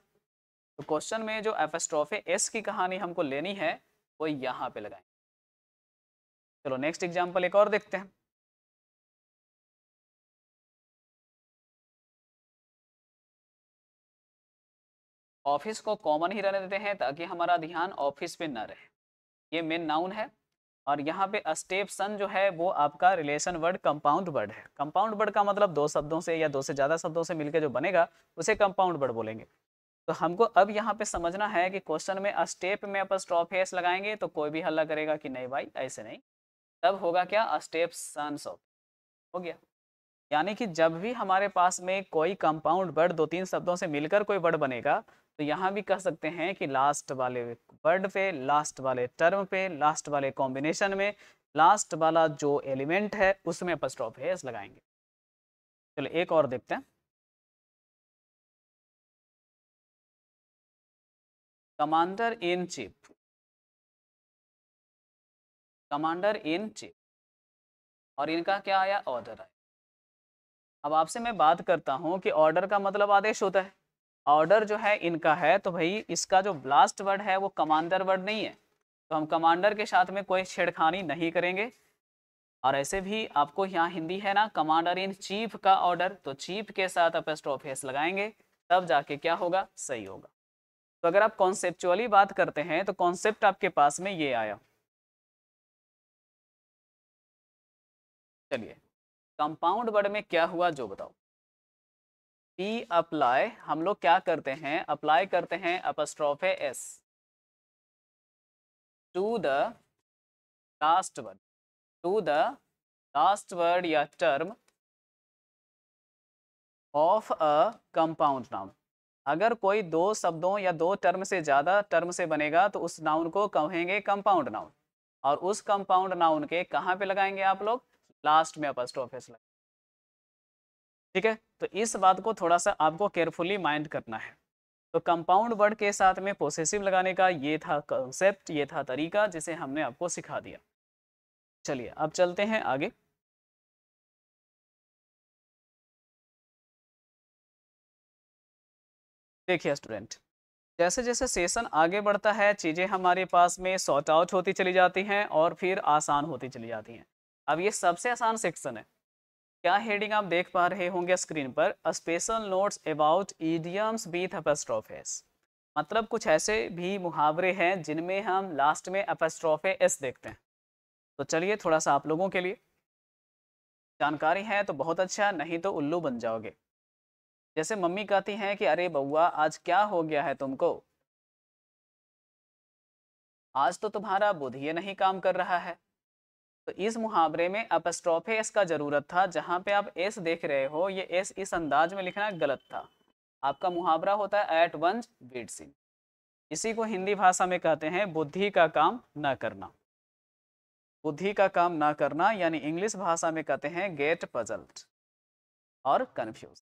तो क्वेश्चन में जो अपॉस्ट्रोफी एस की कहानी हमको लेनी है वो यहाँ पे लगाएंगे। चलो नेक्स्ट एग्जांपल एक और देखते हैं। ऑफिस को कॉमन ही रहने देते हैं ताकि हमारा ध्यान ऑफिस पे ना रहे, ये मेन नाउन है और यहाँ पे स्टेपसन जो है वो आपका रिलेशन वर्ड कंपाउंड वर्ड है। कंपाउंड वर्ड का मतलब दो शब्दों से या दो से ज़्यादा शब्दों से मिलकर जो बनेगा उसे कंपाउंड वर्ड बोलेंगे। तो हमको अब यहाँ पे समझना है कि क्वेश्चन में स्टेप में अपॉस्ट्रोफी एस लगाएंगे तो कोई भी हल्ला करेगा कि नहीं भाई ऐसे नहीं, तब होगा क्या स्टेप सन्स ऑफ, हो गया। यानी कि जब भी हमारे पास में कोई कंपाउंड वर्ड दो तीन शब्दों से मिलकर कोई वर्ड बनेगा तो यहाँ भी कह सकते हैं कि लास्ट वाले वर्ड पे, लास्ट वाले टर्म पे, लास्ट वाले कॉम्बिनेशन में, लास्ट वाला जो एलिमेंट है उसमें अपॉस्ट्रोफी एस लगाएंगे। चलो एक और देखते हैं। Commander in chief, commander in chief, और इनका क्या आया, ऑर्डर आया। अब आपसे मैं बात करता हूं कि ऑर्डर का मतलब आदेश होता है, ऑर्डर जो है इनका है, तो भाई इसका जो ब्लास्ट वर्ड है वो कमांडर वर्ड नहीं है, तो हम कमांडर के साथ में कोई छेड़खानी नहीं करेंगे। और ऐसे भी आपको यहाँ हिंदी है ना, कमांडर इन चीफ का ऑर्डर, तो चीफ के साथ अपस्ट्रोफ एस लगाएंगे तब जाके क्या होगा, सही होगा। तो अगर आप कॉन्सेप्चुअली बात करते हैं तो कॉन्सेप्ट आपके पास में ये आया। चलिए कंपाउंड वर्ड में क्या हुआ जो बताओ। पी अप्लाई हम लोग क्या करते हैं, अप्लाई करते हैं apostrophe S to the last word, to the last word या term of a compound noun. अगर कोई दो शब्दों या दो टर्म से ज़्यादा टर्म से बनेगा तो उस नाउन को कहेंगे कंपाउंड नाउन, और उस कंपाउंड नाउन के कहाँ पे लगाएंगे आप लोग, लास्ट में अपस्ट्रोफ एस लगाएंगे। ठीक है, तो इस बात को थोड़ा सा आपको केयरफुली माइंड करना है। तो कंपाउंड वर्ड के साथ में पोसेसिव लगाने का ये था कॉन्सेप्ट, ये था तरीका जिसे हमने आपको सिखा दिया। चलिए अब चलते हैं आगे। देखिए स्टूडेंट, जैसे जैसे सेशन आगे बढ़ता है चीज़ें हमारे पास में सॉर्ट आउट होती चली जाती हैं और फिर आसान होती चली जाती हैं। अब ये सबसे आसान सेक्शन है। क्या हेडिंग आप देख पा रहे होंगे स्क्रीन पर, special notes about idioms with apostrophe S, मतलब कुछ ऐसे भी मुहावरे हैं जिनमें हम लास्ट में अपस्ट्रोफ एस देखते हैं। तो चलिए थोड़ा सा आप लोगों के लिए जानकारी है तो बहुत अच्छा, नहीं तो उल्लू बन जाओगे। जैसे मम्मी कहती हैं कि अरे बउआ आज क्या हो गया है तुमको, आज तो तुम्हारा बुद्धि नहीं काम कर रहा है। तो इस मुहावरे में अपस्ट्रोफे एस का ज़रूरत था। जहाँ पे आप एस देख रहे हो ये एस इस अंदाज में लिखना गलत था। आपका मुहावरा होता है एट वंज बीट सिंह, इसी को हिंदी भाषा में कहते हैं बुद्धि का काम ना करना। बुद्धि का काम ना करना यानी इंग्लिश भाषा में कहते हैं गेट पजल्ड और कन्फ्यूज,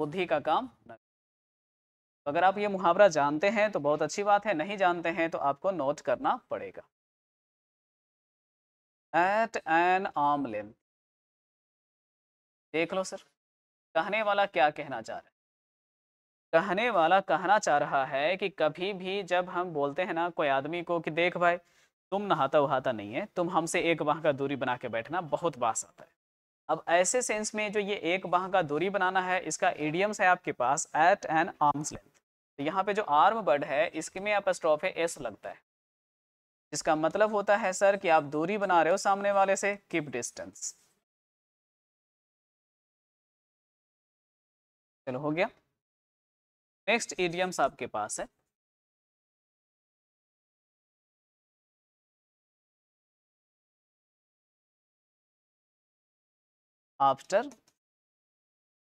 बुद्धि का काम ना। तो अगर आप ये मुहावरा जानते हैं तो बहुत अच्छी बात है, नहीं जानते हैं तो आपको नोट करना पड़ेगा। At an arm length, देख लो सर कहने वाला क्या कहना चाह रहा है। कहने वाला कहना चाह रहा है कि कभी भी जब हम बोलते हैं ना कोई आदमी को कि देख भाई तुम नहाता वहाता नहीं है, तुम हमसे एक बाह का दूरी बना के बैठना, बहुत बास आता है। अब ऐसे सेंस में जो ये एक बाह का दूरी बनाना है इसका इडियम्स है आपके पास एट एन आर्म्स लेंथ। तो यहाँ पे जो आर्म वर्ड है इसमें अपस्ट्रोफे एस लगता है, जिसका मतलब होता है सर कि आप दूरी बना रहे हो सामने वाले से, कीप डिस्टेंस। चलो हो गया। नेक्स्ट इडियम्स आपके पास है आफ्टर,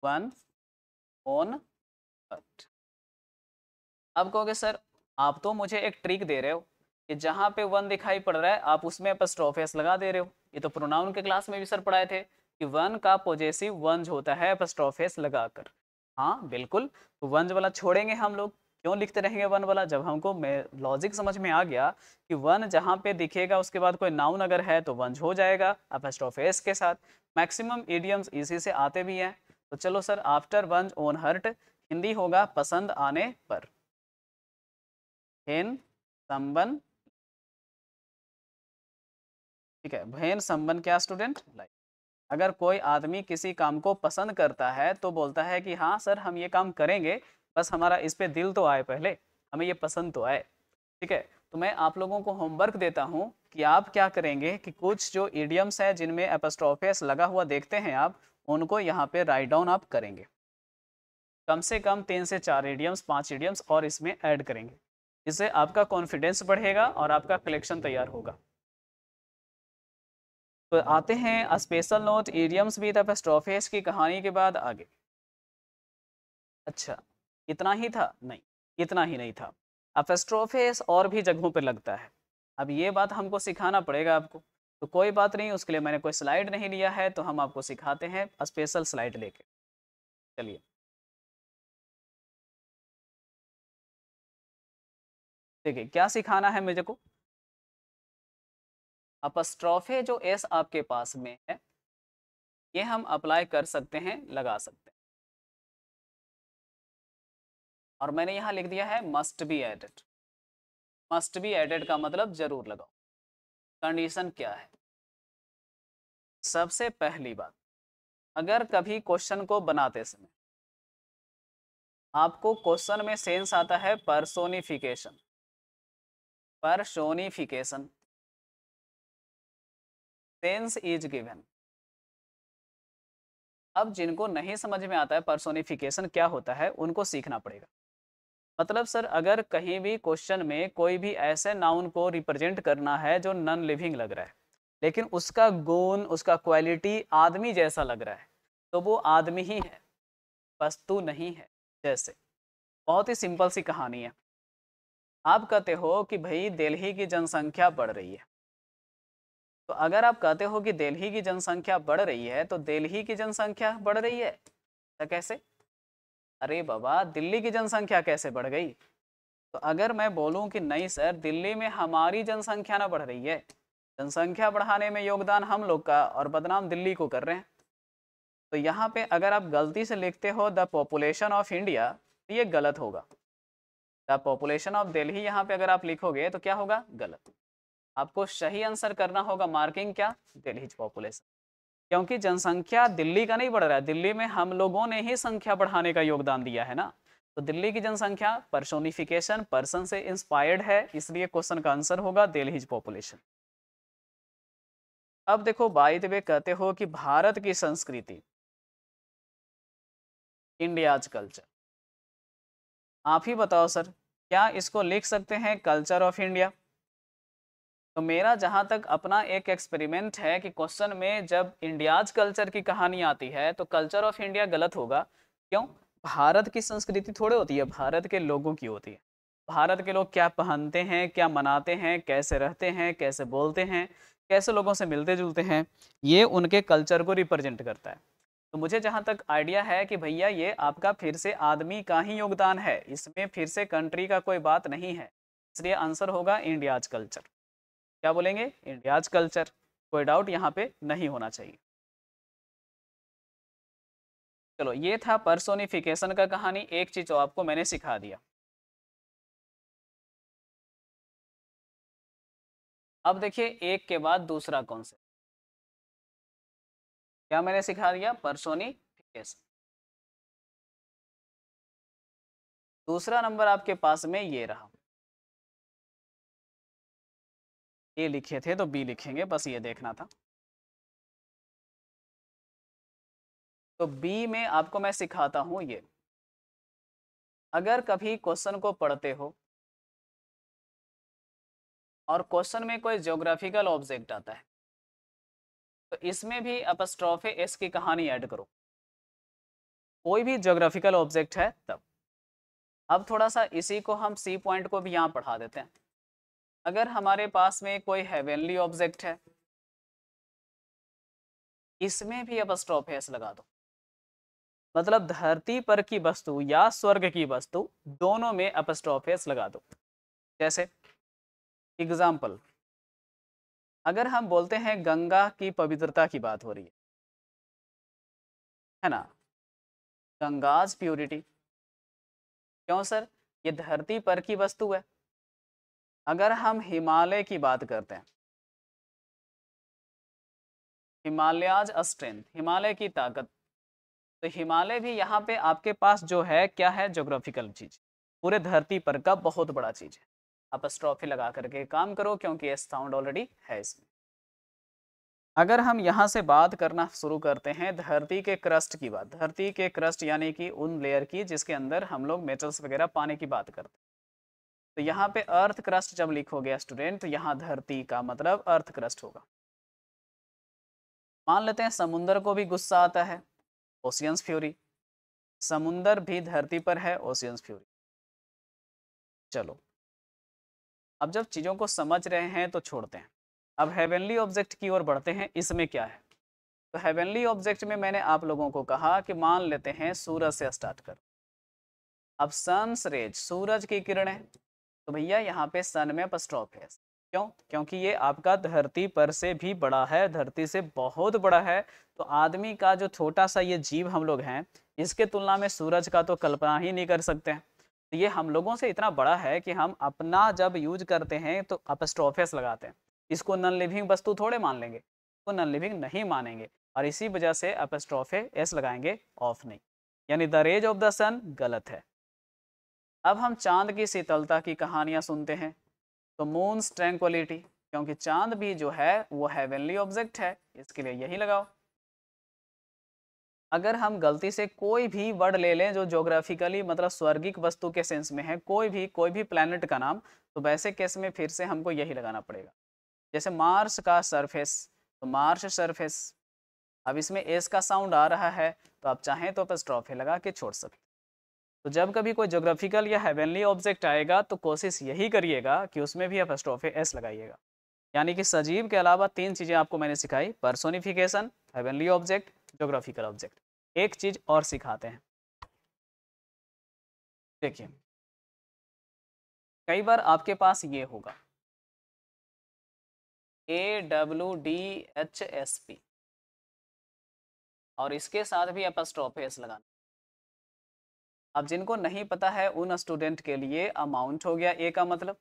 वन, ऑन, बट। अब कहोगे सर आप तो मुझे एक ट्रिक दे रहे हो कि जहाँ पे वन दिखाई पड़ रहा है आप उसमें अपस्ट्रोफ एस लगा दे रहे हो। ये तो प्रोनाउन के क्लास में भी सर पढ़ाए थे कि वन का पॉजेसिव वंज होता है अपस्ट्रोफ एस लगाकर। हाँ बिल्कुल, तो वंज वाला छोड़ेंगे हम लोग, क्यों लिखते रहेंगे वन वाला, जब हमको लॉजिक समझ में आ गया कि वन जहाँ पे दिखेगा उसके बाद कोई नाउन अगर है तो वंज हो जाएगा अपस्ट्रोफ एस के साथ। मैक्सिमम इडियम्स इसी से आते भी हैं। तो चलो sir after one's own heart, Hindi होगा पसंद आने पर, हिन संबन, ठीक है, भेन संबंध क्या स्टूडेंट, लाइक अगर कोई आदमी किसी काम को पसंद करता है तो बोलता है कि हाँ सर हम ये काम करेंगे, बस हमारा इस पे दिल तो आए, पहले हमें ये पसंद तो आए। ठीक है, तो मैं आप लोगों को होमवर्क देता हूँ कि आप क्या करेंगे कि कुछ जो इडियम्स हैं जिनमें अपस्ट्रोफ एस लगा हुआ देखते हैं आप, उनको यहाँ पे राइट डाउन आप करेंगे। कम से कम 3 से 4 इडियम्स, 5 इडियम्स और इसमें ऐड करेंगे। इससे आपका कॉन्फिडेंस बढ़ेगा और आपका कलेक्शन तैयार होगा। तो आते हैं special note idioms with apostrophe S की कहानी के बाद आगे। अच्छा इतना ही था? नहीं, इतना ही नहीं था। अपस्ट्रोफ एस और भी जगहों पर लगता है, अब ये बात हमको सिखाना पड़ेगा आपको। तो कोई बात नहीं, उसके लिए मैंने कोई स्लाइड नहीं लिया है तो हम आपको सिखाते हैं स्पेशल स्लाइड लेके। चलिए देखिए क्या सिखाना है मुझे को। अपस्ट्रोफे जो एस आपके पास में है ये हम अप्लाई कर सकते हैं, लगा सकते हैं। और मैंने यहाँ लिख दिया है must be added. Must be added का मतलब जरूर लगाओ। कंडीशन क्या है? सबसे पहली बात, अगर कभी क्वेश्चन को बनाते समय आपको क्वेश्चन में सेंस आता है personification, personification sense is given. अब जिनको नहीं समझ में आता है पर्सोनिफिकेशन क्या होता है उनको सीखना पड़ेगा। मतलब सर अगर कहीं भी क्वेश्चन में कोई भी ऐसे नाउन को रिप्रेजेंट करना है जो नॉन लिविंग लग रहा है लेकिन उसका गुण उसका क्वालिटी आदमी जैसा लग रहा है तो वो आदमी ही है, वस्तु नहीं है। जैसे बहुत ही सिंपल सी कहानी है, आप कहते हो कि भाई दिल्ली की जनसंख्या बढ़ रही है, तो अगर आप कहते हो कि दिल्ली की जनसंख्या बढ़ रही है तो दिल्ली की जनसंख्या बढ़ रही है तो कैसे? अरे बाबा दिल्ली की जनसंख्या कैसे बढ़ गई? तो अगर मैं बोलूं कि नहीं सर दिल्ली में हमारी जनसंख्या ना बढ़ रही है, जनसंख्या बढ़ाने में योगदान हम लोग का और बदनाम दिल्ली को कर रहे हैं, तो यहाँ पे अगर आप गलती से लिखते हो द पॉपुलेशन ऑफ इंडिया तो ये गलत होगा। द पॉपुलेशन ऑफ दिल्ली यहाँ पे अगर आप लिखोगे तो क्या होगा? गलत। आपको सही आंसर करना होगा मार्किंग क्या? दिल्ली पॉपुलेशन, क्योंकि जनसंख्या दिल्ली का नहीं बढ़ रहा है, दिल्ली में हम लोगों ने ही संख्या बढ़ाने का योगदान दिया है ना, तो दिल्ली की जनसंख्या पर्सोनिफिकेशन पर्सन से इंस्पायर्ड है, इसलिए क्वेश्चन का आंसर होगा दिल्ली पॉपुलेशन। अब देखो बाय द वे कहते हो कि भारत की संस्कृति इंडियाज कल्चर, आप ही बताओ सर क्या इसको लिख सकते हैं कल्चर ऑफ इंडिया? तो मेरा जहाँ तक अपना एक एक्सपेरिमेंट है कि क्वेश्चन में जब इंडियाज कल्चर की कहानी आती है तो कल्चर ऑफ इंडिया गलत होगा। क्यों? भारत की संस्कृति थोड़े होती है, भारत के लोगों की होती है। भारत के लोग क्या पहनते हैं, क्या मनाते हैं, कैसे रहते हैं, कैसे बोलते हैं, कैसे लोगों से मिलते जुलते हैं, ये उनके कल्चर को रिप्रेजेंट करता है। तो मुझे जहाँ तक आइडिया है कि भैया ये आपका फिर से आदमी का ही योगदान है, इसमें फिर से कंट्री का कोई बात नहीं है, इसलिए आंसर होगा इंडियाज कल्चर। क्या बोलेंगे? India's culture. कोई डाउट यहाँ पे नहीं होना चाहिए। चलो ये था पर्सोनिफिकेशन का कहानी। एक चीज आपको मैंने सिखा दिया। अब देखिए एक के बाद दूसरा कॉन्सेप्ट। क्या मैंने सिखा दिया? पर्सोनिफिकेशन। दूसरा नंबर आपके पास में ये रहा, ए लिखे थे तो बी लिखेंगे, बस ये देखना था। तो बी में आपको मैं सिखाता हूं ये, अगर कभी क्वेश्चन को पढ़ते हो और क्वेश्चन में कोई ज्योग्राफिकल ऑब्जेक्ट आता है तो इसमें भी अपस्ट्रॉफे एस की कहानी ऐड करो। कोई भी ज्योग्राफिकल ऑब्जेक्ट है तब। अब थोड़ा सा इसी को हम सी पॉइंट को भी यहाँ पढ़ा देते हैं। अगर हमारे पास में कोई हेवेनली ऑब्जेक्ट है, इसमें भी अपस्ट्रॉफ एस लगा दो। मतलब धरती पर की वस्तु या स्वर्ग की वस्तु, दोनों में अपस्ट्रॉफ एस लगा दो। जैसे एग्जाम्पल, अगर हम बोलते हैं गंगा की पवित्रता की बात हो रही है ना, गंगाज प्योरिटी। क्यों सर? ये धरती पर की वस्तु है। अगर हम हिमालय की बात करते हैं, हिमालयाज स्ट्रेंथ, हिमालय की ताकत, तो हिमालय भी यहाँ पे आपके पास जो है क्या है? ज्योग्राफिकल चीज, पूरे धरती पर का बहुत बड़ा चीज है। आप एपस्ट्रॉफी लगा करके काम करो क्योंकि ये साउंड ऑलरेडी है इसमें। अगर हम यहाँ से बात करना शुरू करते हैं धरती के क्रस्ट की बात, धरती के क्रस्ट यानी कि उन लेयर की जिसके अंदर हम लोग मेटल्स वगैरह पाने की बात करते हैं, तो यहाँ पे अर्थ क्रस्ट जब लिखोगे स्टूडेंट तो यहाँ धरती का मतलब अर्थ क्रस्ट होगा। मान लेते हैं समुंदर को भी गुस्सा आता है, ओशियंस फ्यूरी। समुंदर भी धरती पर है, ओशियंस फ्यूरी। चलो अब जब चीजों को समझ रहे हैं तो छोड़ते हैं, अब हेवेनली ऑब्जेक्ट की ओर बढ़ते हैं। इसमें क्या है? तो हेवेनली ऑब्जेक्ट में मैंने आप लोगों को कहा कि मान लेते हैं सूरज से स्टार्ट कर। अब सन्स रेज, सूरज की किरणें, तो भैया यहाँ पे सन में अपस्ट्रॉफ है। क्यों? क्योंकि ये आपका धरती पर से भी बड़ा है, धरती से बहुत बड़ा है। तो आदमी का जो छोटा सा ये जीव हम लोग हैं, इसके तुलना में सूरज का तो कल्पना ही नहीं कर सकते हैं। तो ये हम लोगों से इतना बड़ा है कि हम अपना जब यूज करते हैं तो अपस्ट्रोफेस लगाते हैं। इसको नॉन लिविंग वस्तु थोड़े मान लेंगे, इसको नॉन लिविंग नहीं मानेंगे और इसी वजह से अपस्ट्रोफे एस लगाएंगे, ऑफ नहीं। यानी the rays of the sun गलत है। अब हम चांद की शीतलता की कहानियाँ सुनते हैं तो मून्स ट्रैंक्विलिटी, क्योंकि चांद भी जो है वो हेवनली ऑब्जेक्ट है, इसके लिए यही लगाओ। अगर हम गलती से कोई भी वर्ड ले लें जो ज्योग्राफिकली मतलब स्वर्गिक वस्तु के सेंस में है, कोई भी प्लैनेट का नाम, तो वैसे केस में फिर से हमको यही लगाना पड़ेगा। जैसे मार्स का सरफेस, तो मार्स सरफेस। अब इसमें एस का साउंड आ रहा है तो आप चाहें तो अपस्ट्रॉफे लगा के छोड़ सकते। तो जब कभी कोई ज्योग्राफिकल या हेवनली ऑब्जेक्ट आएगा तो कोशिश यही करिएगा कि उसमें भी अपस्ट्रॉफे एस लगाइएगा। यानी कि सजीव के अलावा तीन चीज़ें आपको मैंने सिखाई, personification, heavenly object, geographical object. एक चीज़ और सिखाते हैं, देखिए कई बार आपके पास ये होगा AWDHSP और इसके साथ भी अपस्ट्रॉफेस लगाना। अब जिनको नहीं पता है उन स्टूडेंट के लिए अमाउंट हो गया ए का मतलब,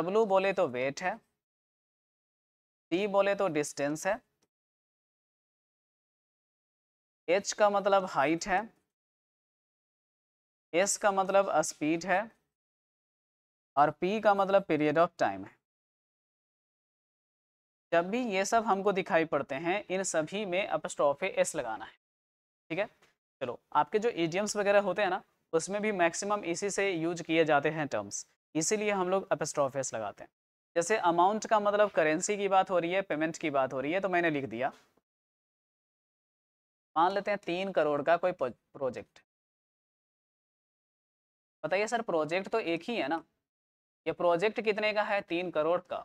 W बोले तो वेट है, D बोले तो डिस्टेंस है, H का मतलब हाइट है, S का मतलब स्पीड है और P का मतलब पीरियड ऑफ टाइम है। जब भी ये सब हमको दिखाई पड़ते हैं इन सभी में अपस्ट्रॉफे S लगाना है, ठीक है। चलो आपके जो इडियम्स वगैरह होते हैं ना उसमें भी मैक्सिमम इसी से यूज किए जाते हैं टर्म्स, इसीलिए हम लोग अपस्ट्रॉफे एस लगाते हैं। जैसे अमाउंट का मतलब करेंसी की बात हो रही है, पेमेंट की बात हो रही है, तो मैंने लिख दिया मान लेते हैं 3 करोड़ का कोई प्रोजेक्ट। बताइए सर प्रोजेक्ट तो एक ही है ना, ये प्रोजेक्ट कितने का है? 3 करोड़ का,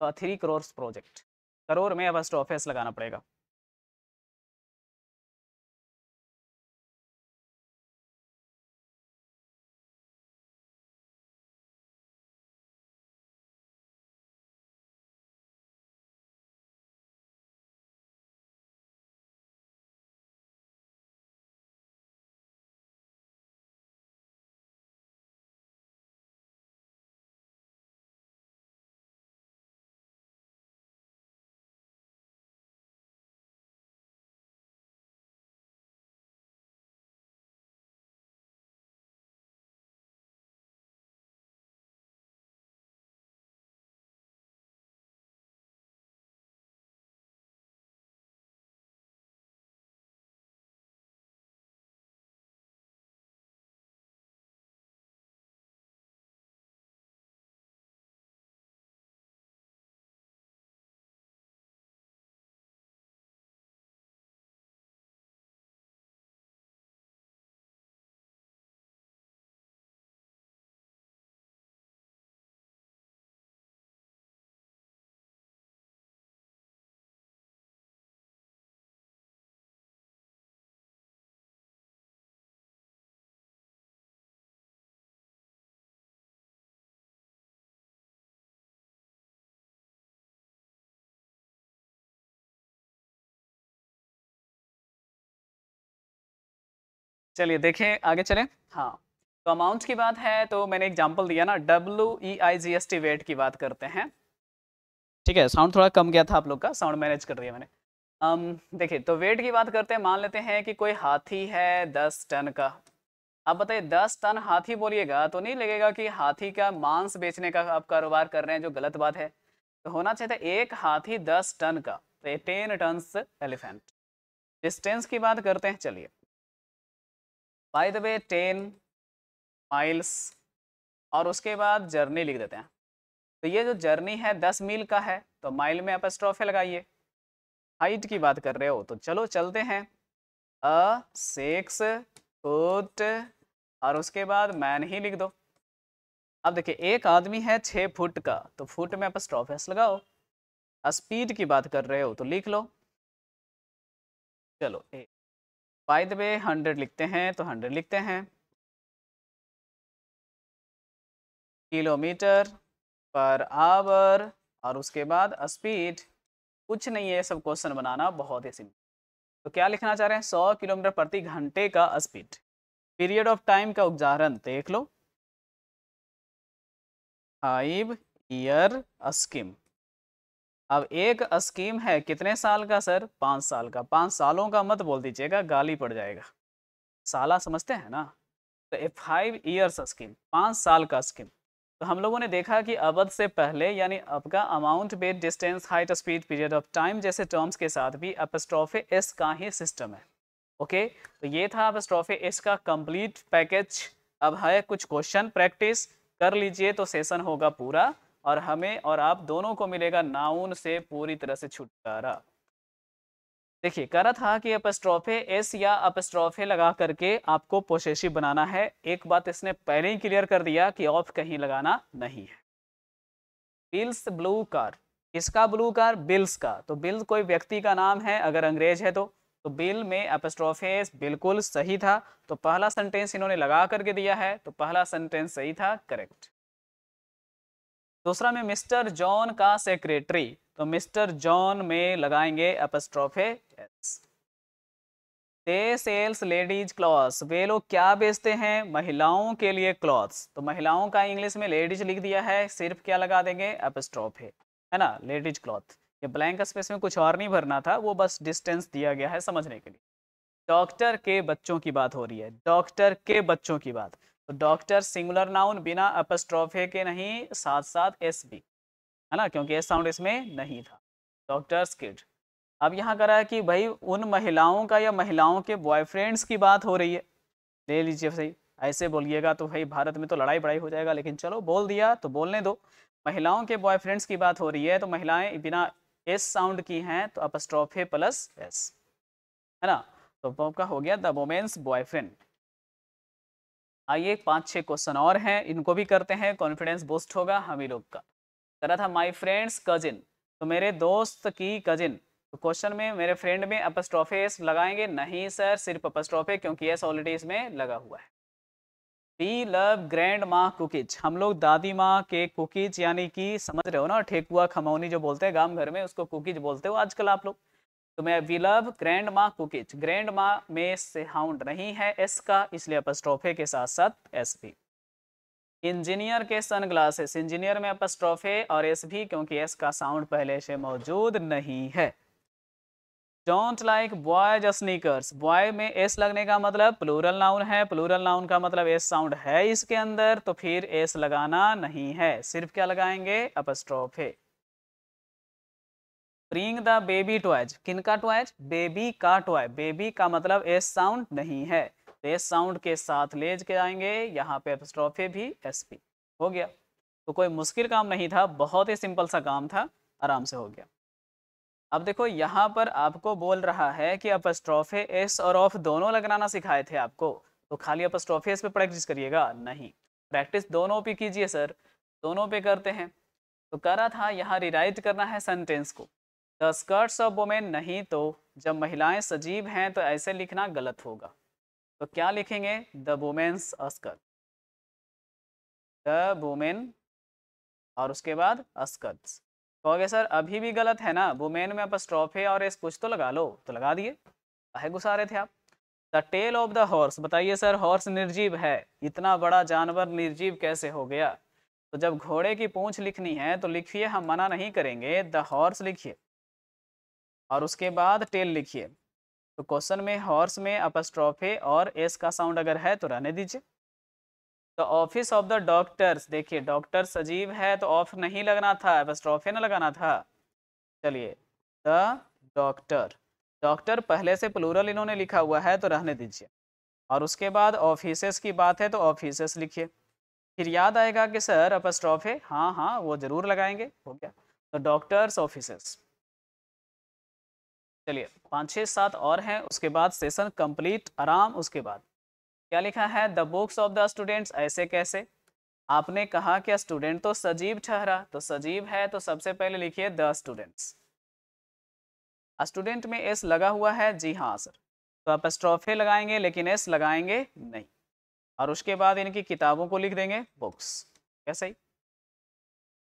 तो 3 करोड़ प्रोजेक्ट, करोड़ में अपस्ट्रॉफे एस लगाना पड़ेगा। चलिए देखें आगे चलें। हाँ तो अमाउंट की बात है तो मैंने एग्जांपल दिया ना, WEIGST वेट की बात करते हैं, ठीक है। साउंड थोड़ा कम गया था आप लोग का, साउंड मैनेज कर दिया मैंने। देखिए तो वेट की बात करते हैं, मान लेते हैं कि कोई हाथी है 10 टन का। आप बताइए 10 टन हाथी बोलिएगा तो नहीं लगेगा कि हाथी का मांस बेचने का आप कारोबार कर रहे हैं, जो गलत बात है। तो होना चाहिए एक हाथी 10 टन का, तो 10 टन एलिफेंट। डिस्टेंस की बात करते हैं, चलिए बाय द वे 10 माइल्स और उसके बाद जर्नी लिख देते हैं। तो ये जो जर्नी है 10 मील का है, तो माइल में अपस्ट्रॉफे लगाइए। हाइट की बात कर रहे हो तो चलो चलते हैं 6 फुट और उसके बाद मैन ही लिख दो। अब देखिए एक आदमी है 6 फुट का, तो फुट में अपस्ट्रॉफे लगाओ। स्पीड की बात कर रहे हो तो लिख लो, चलो बाय द वे 100 लिखते हैं तो 100 लिखते हैं। किलोमीटर पर आवर और उसके बाद स्पीड, कुछ नहीं है, सब क्वेश्चन बनाना बहुत ही सिंपल। तो क्या लिखना चाह रहे हैं? 100 किलोमीटर प्रति घंटे का स्पीड। पीरियड ऑफ टाइम का उदाहरण देख लो, 5 ईयर स्कीम। अब एक स्कीम है कितने साल का सर? 5 साल का। 5 सालों का मत बोल दीजिएगा, गाली पड़ जाएगा, साला समझते हैं ना। तो ए 5 ईयर्स स्कीम, 5 साल का स्कीम। तो हम लोगों ने देखा कि अवध से पहले यानी अब का amount, weight, distance, height, speed, period of time जैसे टर्म्स के साथ भी एपिस्ट्रोफे एस का ही सिस्टम है। ओके, तो ये था एपिस्ट्रोफे एस का कंप्लीट पैकेज। अब है कुछ क्वेश्चन, प्रैक्टिस कर लीजिए तो सेशन होगा पूरा, और हमें और आप दोनों को मिलेगा नाउन से पूरी तरह से छुटकारा। देखिए, कह रहा था कि एपिस्ट्रोफे एस या एपिस्ट्रोफे लगा करके आपको पोसेसिव बनाना है। एक बात इसने पहले ही क्लियर कर दिया कि ऑफ कहीं लगाना नहीं है। बिल्स ब्लू कार, किसका ब्लू कार? बिल्स का। तो बिल कोई व्यक्ति का नाम है अगर अंग्रेज है तो बिल में एपिस्ट्रोफे एस बिल्कुल सही था। तो पहला सेंटेंस इन्होंने लगा करके दिया है, तो पहला सेंटेंस सही था, करेक्ट। दूसरा में मिस्टर जॉन का सेक्रेटरी, तो मिस्टर जॉन में लगाएंगे apostrophe s. They sales ladies clothes, वे लोग क्या बेचते हैं? महिलाओं के लिए क्लॉथ्स। तो महिलाओं का इंग्लिश में लेडीज लिख दिया है, सिर्फ क्या लगा देंगे? एपिस्ट्रोफे, है ना, लेडीज क्लॉथ। ये ब्लैंक स्पेस में कुछ और नहीं भरना था, वो बस डिस्टेंस दिया गया है समझने के लिए। डॉक्टर के बच्चों की बात हो रही है, डॉक्टर के बच्चों की बात। तो डॉक्टर सिंगुलर नाउन, बिना एपिस्ट्रोफे के नहीं, साथ साथ एस भी, है ना, क्योंकि एस साउंड इसमें नहीं था। Doctor's kid. अब यहाँ कह रहा है कि भाई उन महिलाओं का या महिलाओं के बॉयफ्रेंड्स की बात हो रही है, ले लीजिए सही। ऐसे बोलिएगा तो भाई भारत में तो लड़ाई बड़ाई हो जाएगा, लेकिन चलो बोल दिया तो बोलने दो। महिलाओं के बॉयफ्रेंड्स की बात हो रही है, तो महिलाएं बिना एस साउंड की हैं, तो एपिस्ट्रोफे प्लस एस, है ना। तो आपका हो गया द वोमेन्स बॉयफ्रेंड। आइए 5-6 क्वेश्चन और हैं, इनको भी करते हैं, कॉन्फिडेंस बूस्ट होगा हम ही लोग का। कह रहा था माई फ्रेंड्स कजिन, तो मेरे दोस्त की कजिन। तो क्वेश्चन में मेरे फ्रेंड में एपिस्ट्रोफे एस लगाएंगे? नहीं सर, सिर्फ एपिस्ट्रोफे, क्योंकि एस ऑलरेडी इसमें लगा हुआ है। We love grandma cookies, हम लोग दादी माँ के कुकीज, यानी कि समझ रहे हो ना, ठेकुआ खमौनी जो बोलते हैं गांव घर में, उसको कुकीज बोलते हो आजकल आप लोग। तो मैं we love grandma cookies, grandma में से हाउंड नहीं है एस का, इसलिए एपिस्ट्रोफे के साथ साथ एस भी। इंजीनियर के सनग्लासेस, इंजीनियर में एपिस्ट्रोफे और एस भी, क्योंकि एस का साउंड पहले से मौजूद नहीं है। Don't like boys sneakers, boy में एस लगने का मतलब प्लूरल नाउन है, प्लूरल नाउन का मतलब एस साउंड है इसके अंदर, तो फिर एस लगाना नहीं है, सिर्फ क्या लगाएंगे? Apostrophe. Bring the baby toys, किनका टॉयज? बेबी का टॉय, बेबी का मतलब एस साउंड नहीं है, एस साउंड के साथ ले के आएंगे यहाँ पे एपिस्ट्रोफे भी एस भी, हो गया। तो कोई मुश्किल काम नहीं था, बहुत ही सिंपल सा काम था, आराम से हो गया। अब देखो यहाँ पर आपको बोल रहा है कि एपिस्ट्रोफे एस और ऑफ दोनों लगाना सिखाए थे आपको, तो खाली एपिस्ट्रोफे एस पे प्रैक्टिस करिएगा? नहीं, प्रैक्टिस दोनों पे कीजिए सर, दोनों पे करते हैं। तो कह रहा था यहाँ रिराइट करना है सेंटेंस को, द स्कर्ट्स ऑफ वोमेन नहीं, तो जब महिलाएं सजीव हैं तो ऐसे लिखना गलत होगा। तो क्या लिखेंगे? The women's skirt, the women और उसके बाद स्कर्ट्स। कहोगे सर अभी भी गलत है ना, वुमेन में एपिस्ट्रोफे और एस कुछ तो लगा लो, तो लगा दिए, काहे गुस्सा रहे थे आप। The tail of the horse, बताइए सर हॉर्स निर्जीव है, इतना बड़ा जानवर निर्जीव कैसे हो गया? तो जब घोड़े की पूंछ लिखनी है तो लिखिए, हम मना नहीं करेंगे, द हॉर्स लिखिए और उसके बाद टेल लिखिए। तो क्वेश्चन में हॉर्स में एपिस्ट्रोफे और एस का साउंड अगर है तो रहने दीजिए। तो ऑफिस ऑफ द डॉक्टर्स, देखिए डॉक्टर सजीव है तो ऑफ नहीं लगना था, एपिस्ट्रोफे ना लगाना था। चलिए द डॉक्टर, डॉक्टर पहले से प्लूरल इन्होंने लिखा हुआ है तो रहने दीजिए, और उसके बाद ऑफिसेस की बात है तो ऑफिसेस लिखिए। फिर याद आएगा कि सर एपिस्ट्रोफे, हाँ हाँ वो जरूर लगाएंगे, हो गया। तो डॉक्टर्स, ऑफिसेस। चलिए 5-6-7 और हैं, उसके बाद सेशन कंप्लीट, आराम। उसके बाद क्या लिखा है? The books of the students, ऐसे कैसे? आपने कहा कि स्टूडेंट तो सजीव ठहरा, तो सजीव है तो सबसे पहले लिखिए द स्टूडेंट्स। स्टूडेंट में एस लगा हुआ है, जी हाँ सर, तो एपिस्ट्रोफे लगाएंगे लेकिन एस लगाएंगे नहीं, और उसके बाद इनकी किताबों को लिख देंगे बुक्स, कैसे ही।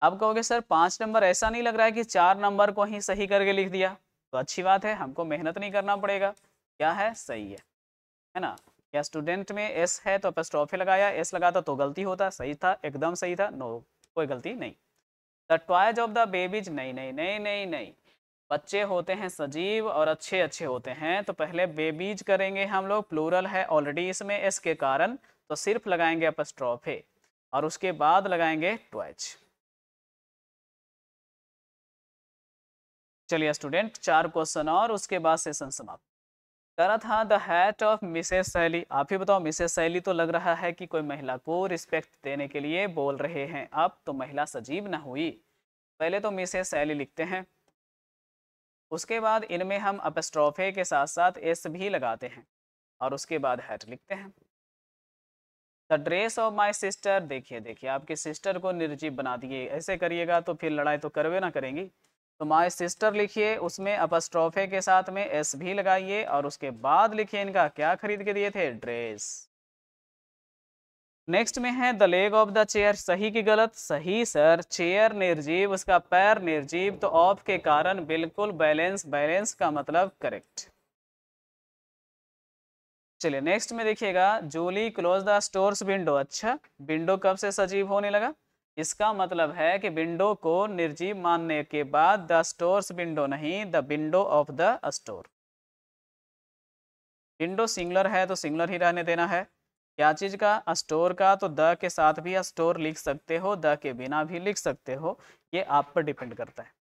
अब कहोगे सर 5 नंबर, ऐसा नहीं लग रहा है कि 4 नंबर को ही सही करके लिख दिया, तो अच्छी बात है, हमको मेहनत नहीं करना पड़ेगा, क्या है सही है ना। या स्टूडेंट में एस है तो अपस्ट्रॉफी लगाया, एस लगाता तो गलती होता, सही था, एकदम सही था, नो कोई गलती नहीं। The toys of the babies, नहीं नहीं नहीं नहीं नहीं, बच्चे होते हैं सजीव और अच्छे अच्छे होते हैं, तो पहले बेबीज करेंगे हम लोग, प्लूरल है ऑलरेडी इसमें एस के कारण, तो सिर्फ लगाएंगे अपस्ट्रॉफी और उसके बाद लगाएंगे टॉयज। चलिए स्टूडेंट, 4 क्वेश्चन और उसके बाद सेशन समाप्त। करा था the hat of Mrs Sally, आप ही बताओ मिसेस सैली तो लग रहा है कि कोई महिला को रिस्पेक्ट देने के लिए बोल रहे हैं, अब तो महिला सजीव ना हुई, पहले तो मिसेस सैली लिखते हैं, उसके बाद इनमें हम अपस्ट्रॉफे के साथ साथ एस भी लगाते हैं और उसके बाद हैट लिखते हैं। The dress of my sister, देखिए देखिए आपकी सिस्टर को निर्जीव बना दिए, ऐसे करिएगा तो फिर लड़ाई तो करवे ना करेंगी, तो माई सिस्टर लिखिए, उसमें अपस्ट्रॉफे के साथ में एस भी लगाइए और उसके बाद लिखिए इनका क्या खरीद के दिए थे, ड्रेस। नेक्स्ट में है the leg of the chair, सही की गलत, सही सर, चेयर निर्जीव, उसका पैर निर्जीव, तो ऑफ के कारण बिल्कुल बैलेंस, बैलेंस का मतलब करेक्ट। चलिए नेक्स्ट में देखिएगा, Julie close the stores window, अच्छा विंडो कब से सजीव होने लगा, इसका मतलब है कि विंडो को निर्जीव मानने के बाद द स्टोर्स विंडो नहीं, the window of the store, window singular है तो सिंगुलर ही रहने देना है, क्या चीज का, स्टोर का, तो द के साथ भी स्टोर लिख सकते हो, द के बिना भी लिख सकते हो, ये आप पर डिपेंड करता है।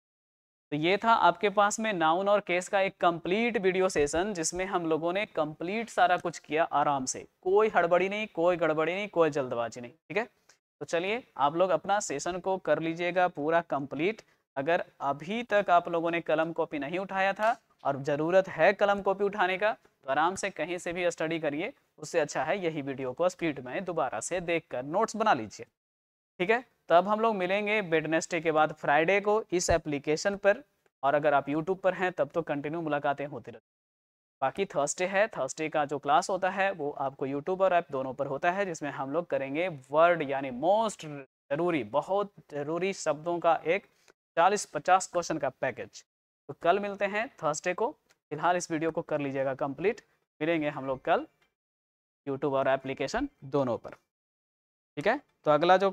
तो ये था आपके पास में नाउन और केस का एक कंप्लीट वीडियो सेशन, जिसमें हम लोगों ने कंप्लीट सारा कुछ किया आराम से, कोई हड़बड़ी नहीं, कोई गड़बड़ी नहीं, कोई जल्दबाजी नहीं, ठीक है। तो चलिए आप लोग अपना सेशन को कर लीजिएगा पूरा कंप्लीट, अगर अभी तक आप लोगों ने कलम कॉपी नहीं उठाया था और ज़रूरत है कलम कॉपी उठाने का, तो आराम से कहीं से भी स्टडी करिए, उससे अच्छा है यही वीडियो को स्पीड में दोबारा से देखकर नोट्स बना लीजिए, ठीक है। तब हम लोग मिलेंगे वेडनेसडे के बाद फ्राइडे को इस एप्लीकेशन पर, और अगर आप यूट्यूब पर हैं तब तो कंटिन्यू मुलाकातें होती रहती, बाकी थर्सडे है, थर्सडे का जो क्लास होता है वो आपको यूट्यूब और ऐप दोनों पर होता है, जिसमें हम लोग करेंगे वर्ड यानी मोस्ट जरूरी, बहुत जरूरी शब्दों का एक 40-50 क्वेश्चन का पैकेज। तो कल मिलते हैं थर्सडे को, फिलहाल इस वीडियो को कर लीजिएगा कंप्लीट, मिलेंगे हम लोग कल यूट्यूब और एप्लीकेशन दोनों पर, ठीक है। तो अगला जो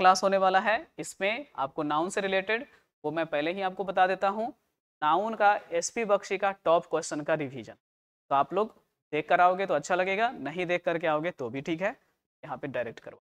क्लास होने वाला है इसमें आपको नाउन से रिलेटेड, वो मैं पहले ही आपको बता देता हूँ, नाउन का एसपी बख्शी का टॉप क्वेश्चन का रिवीजन, तो आप लोग देख कर आओगे तो अच्छा लगेगा, नहीं देख करके आओगे तो भी ठीक है, यहाँ पे डायरेक्ट करो।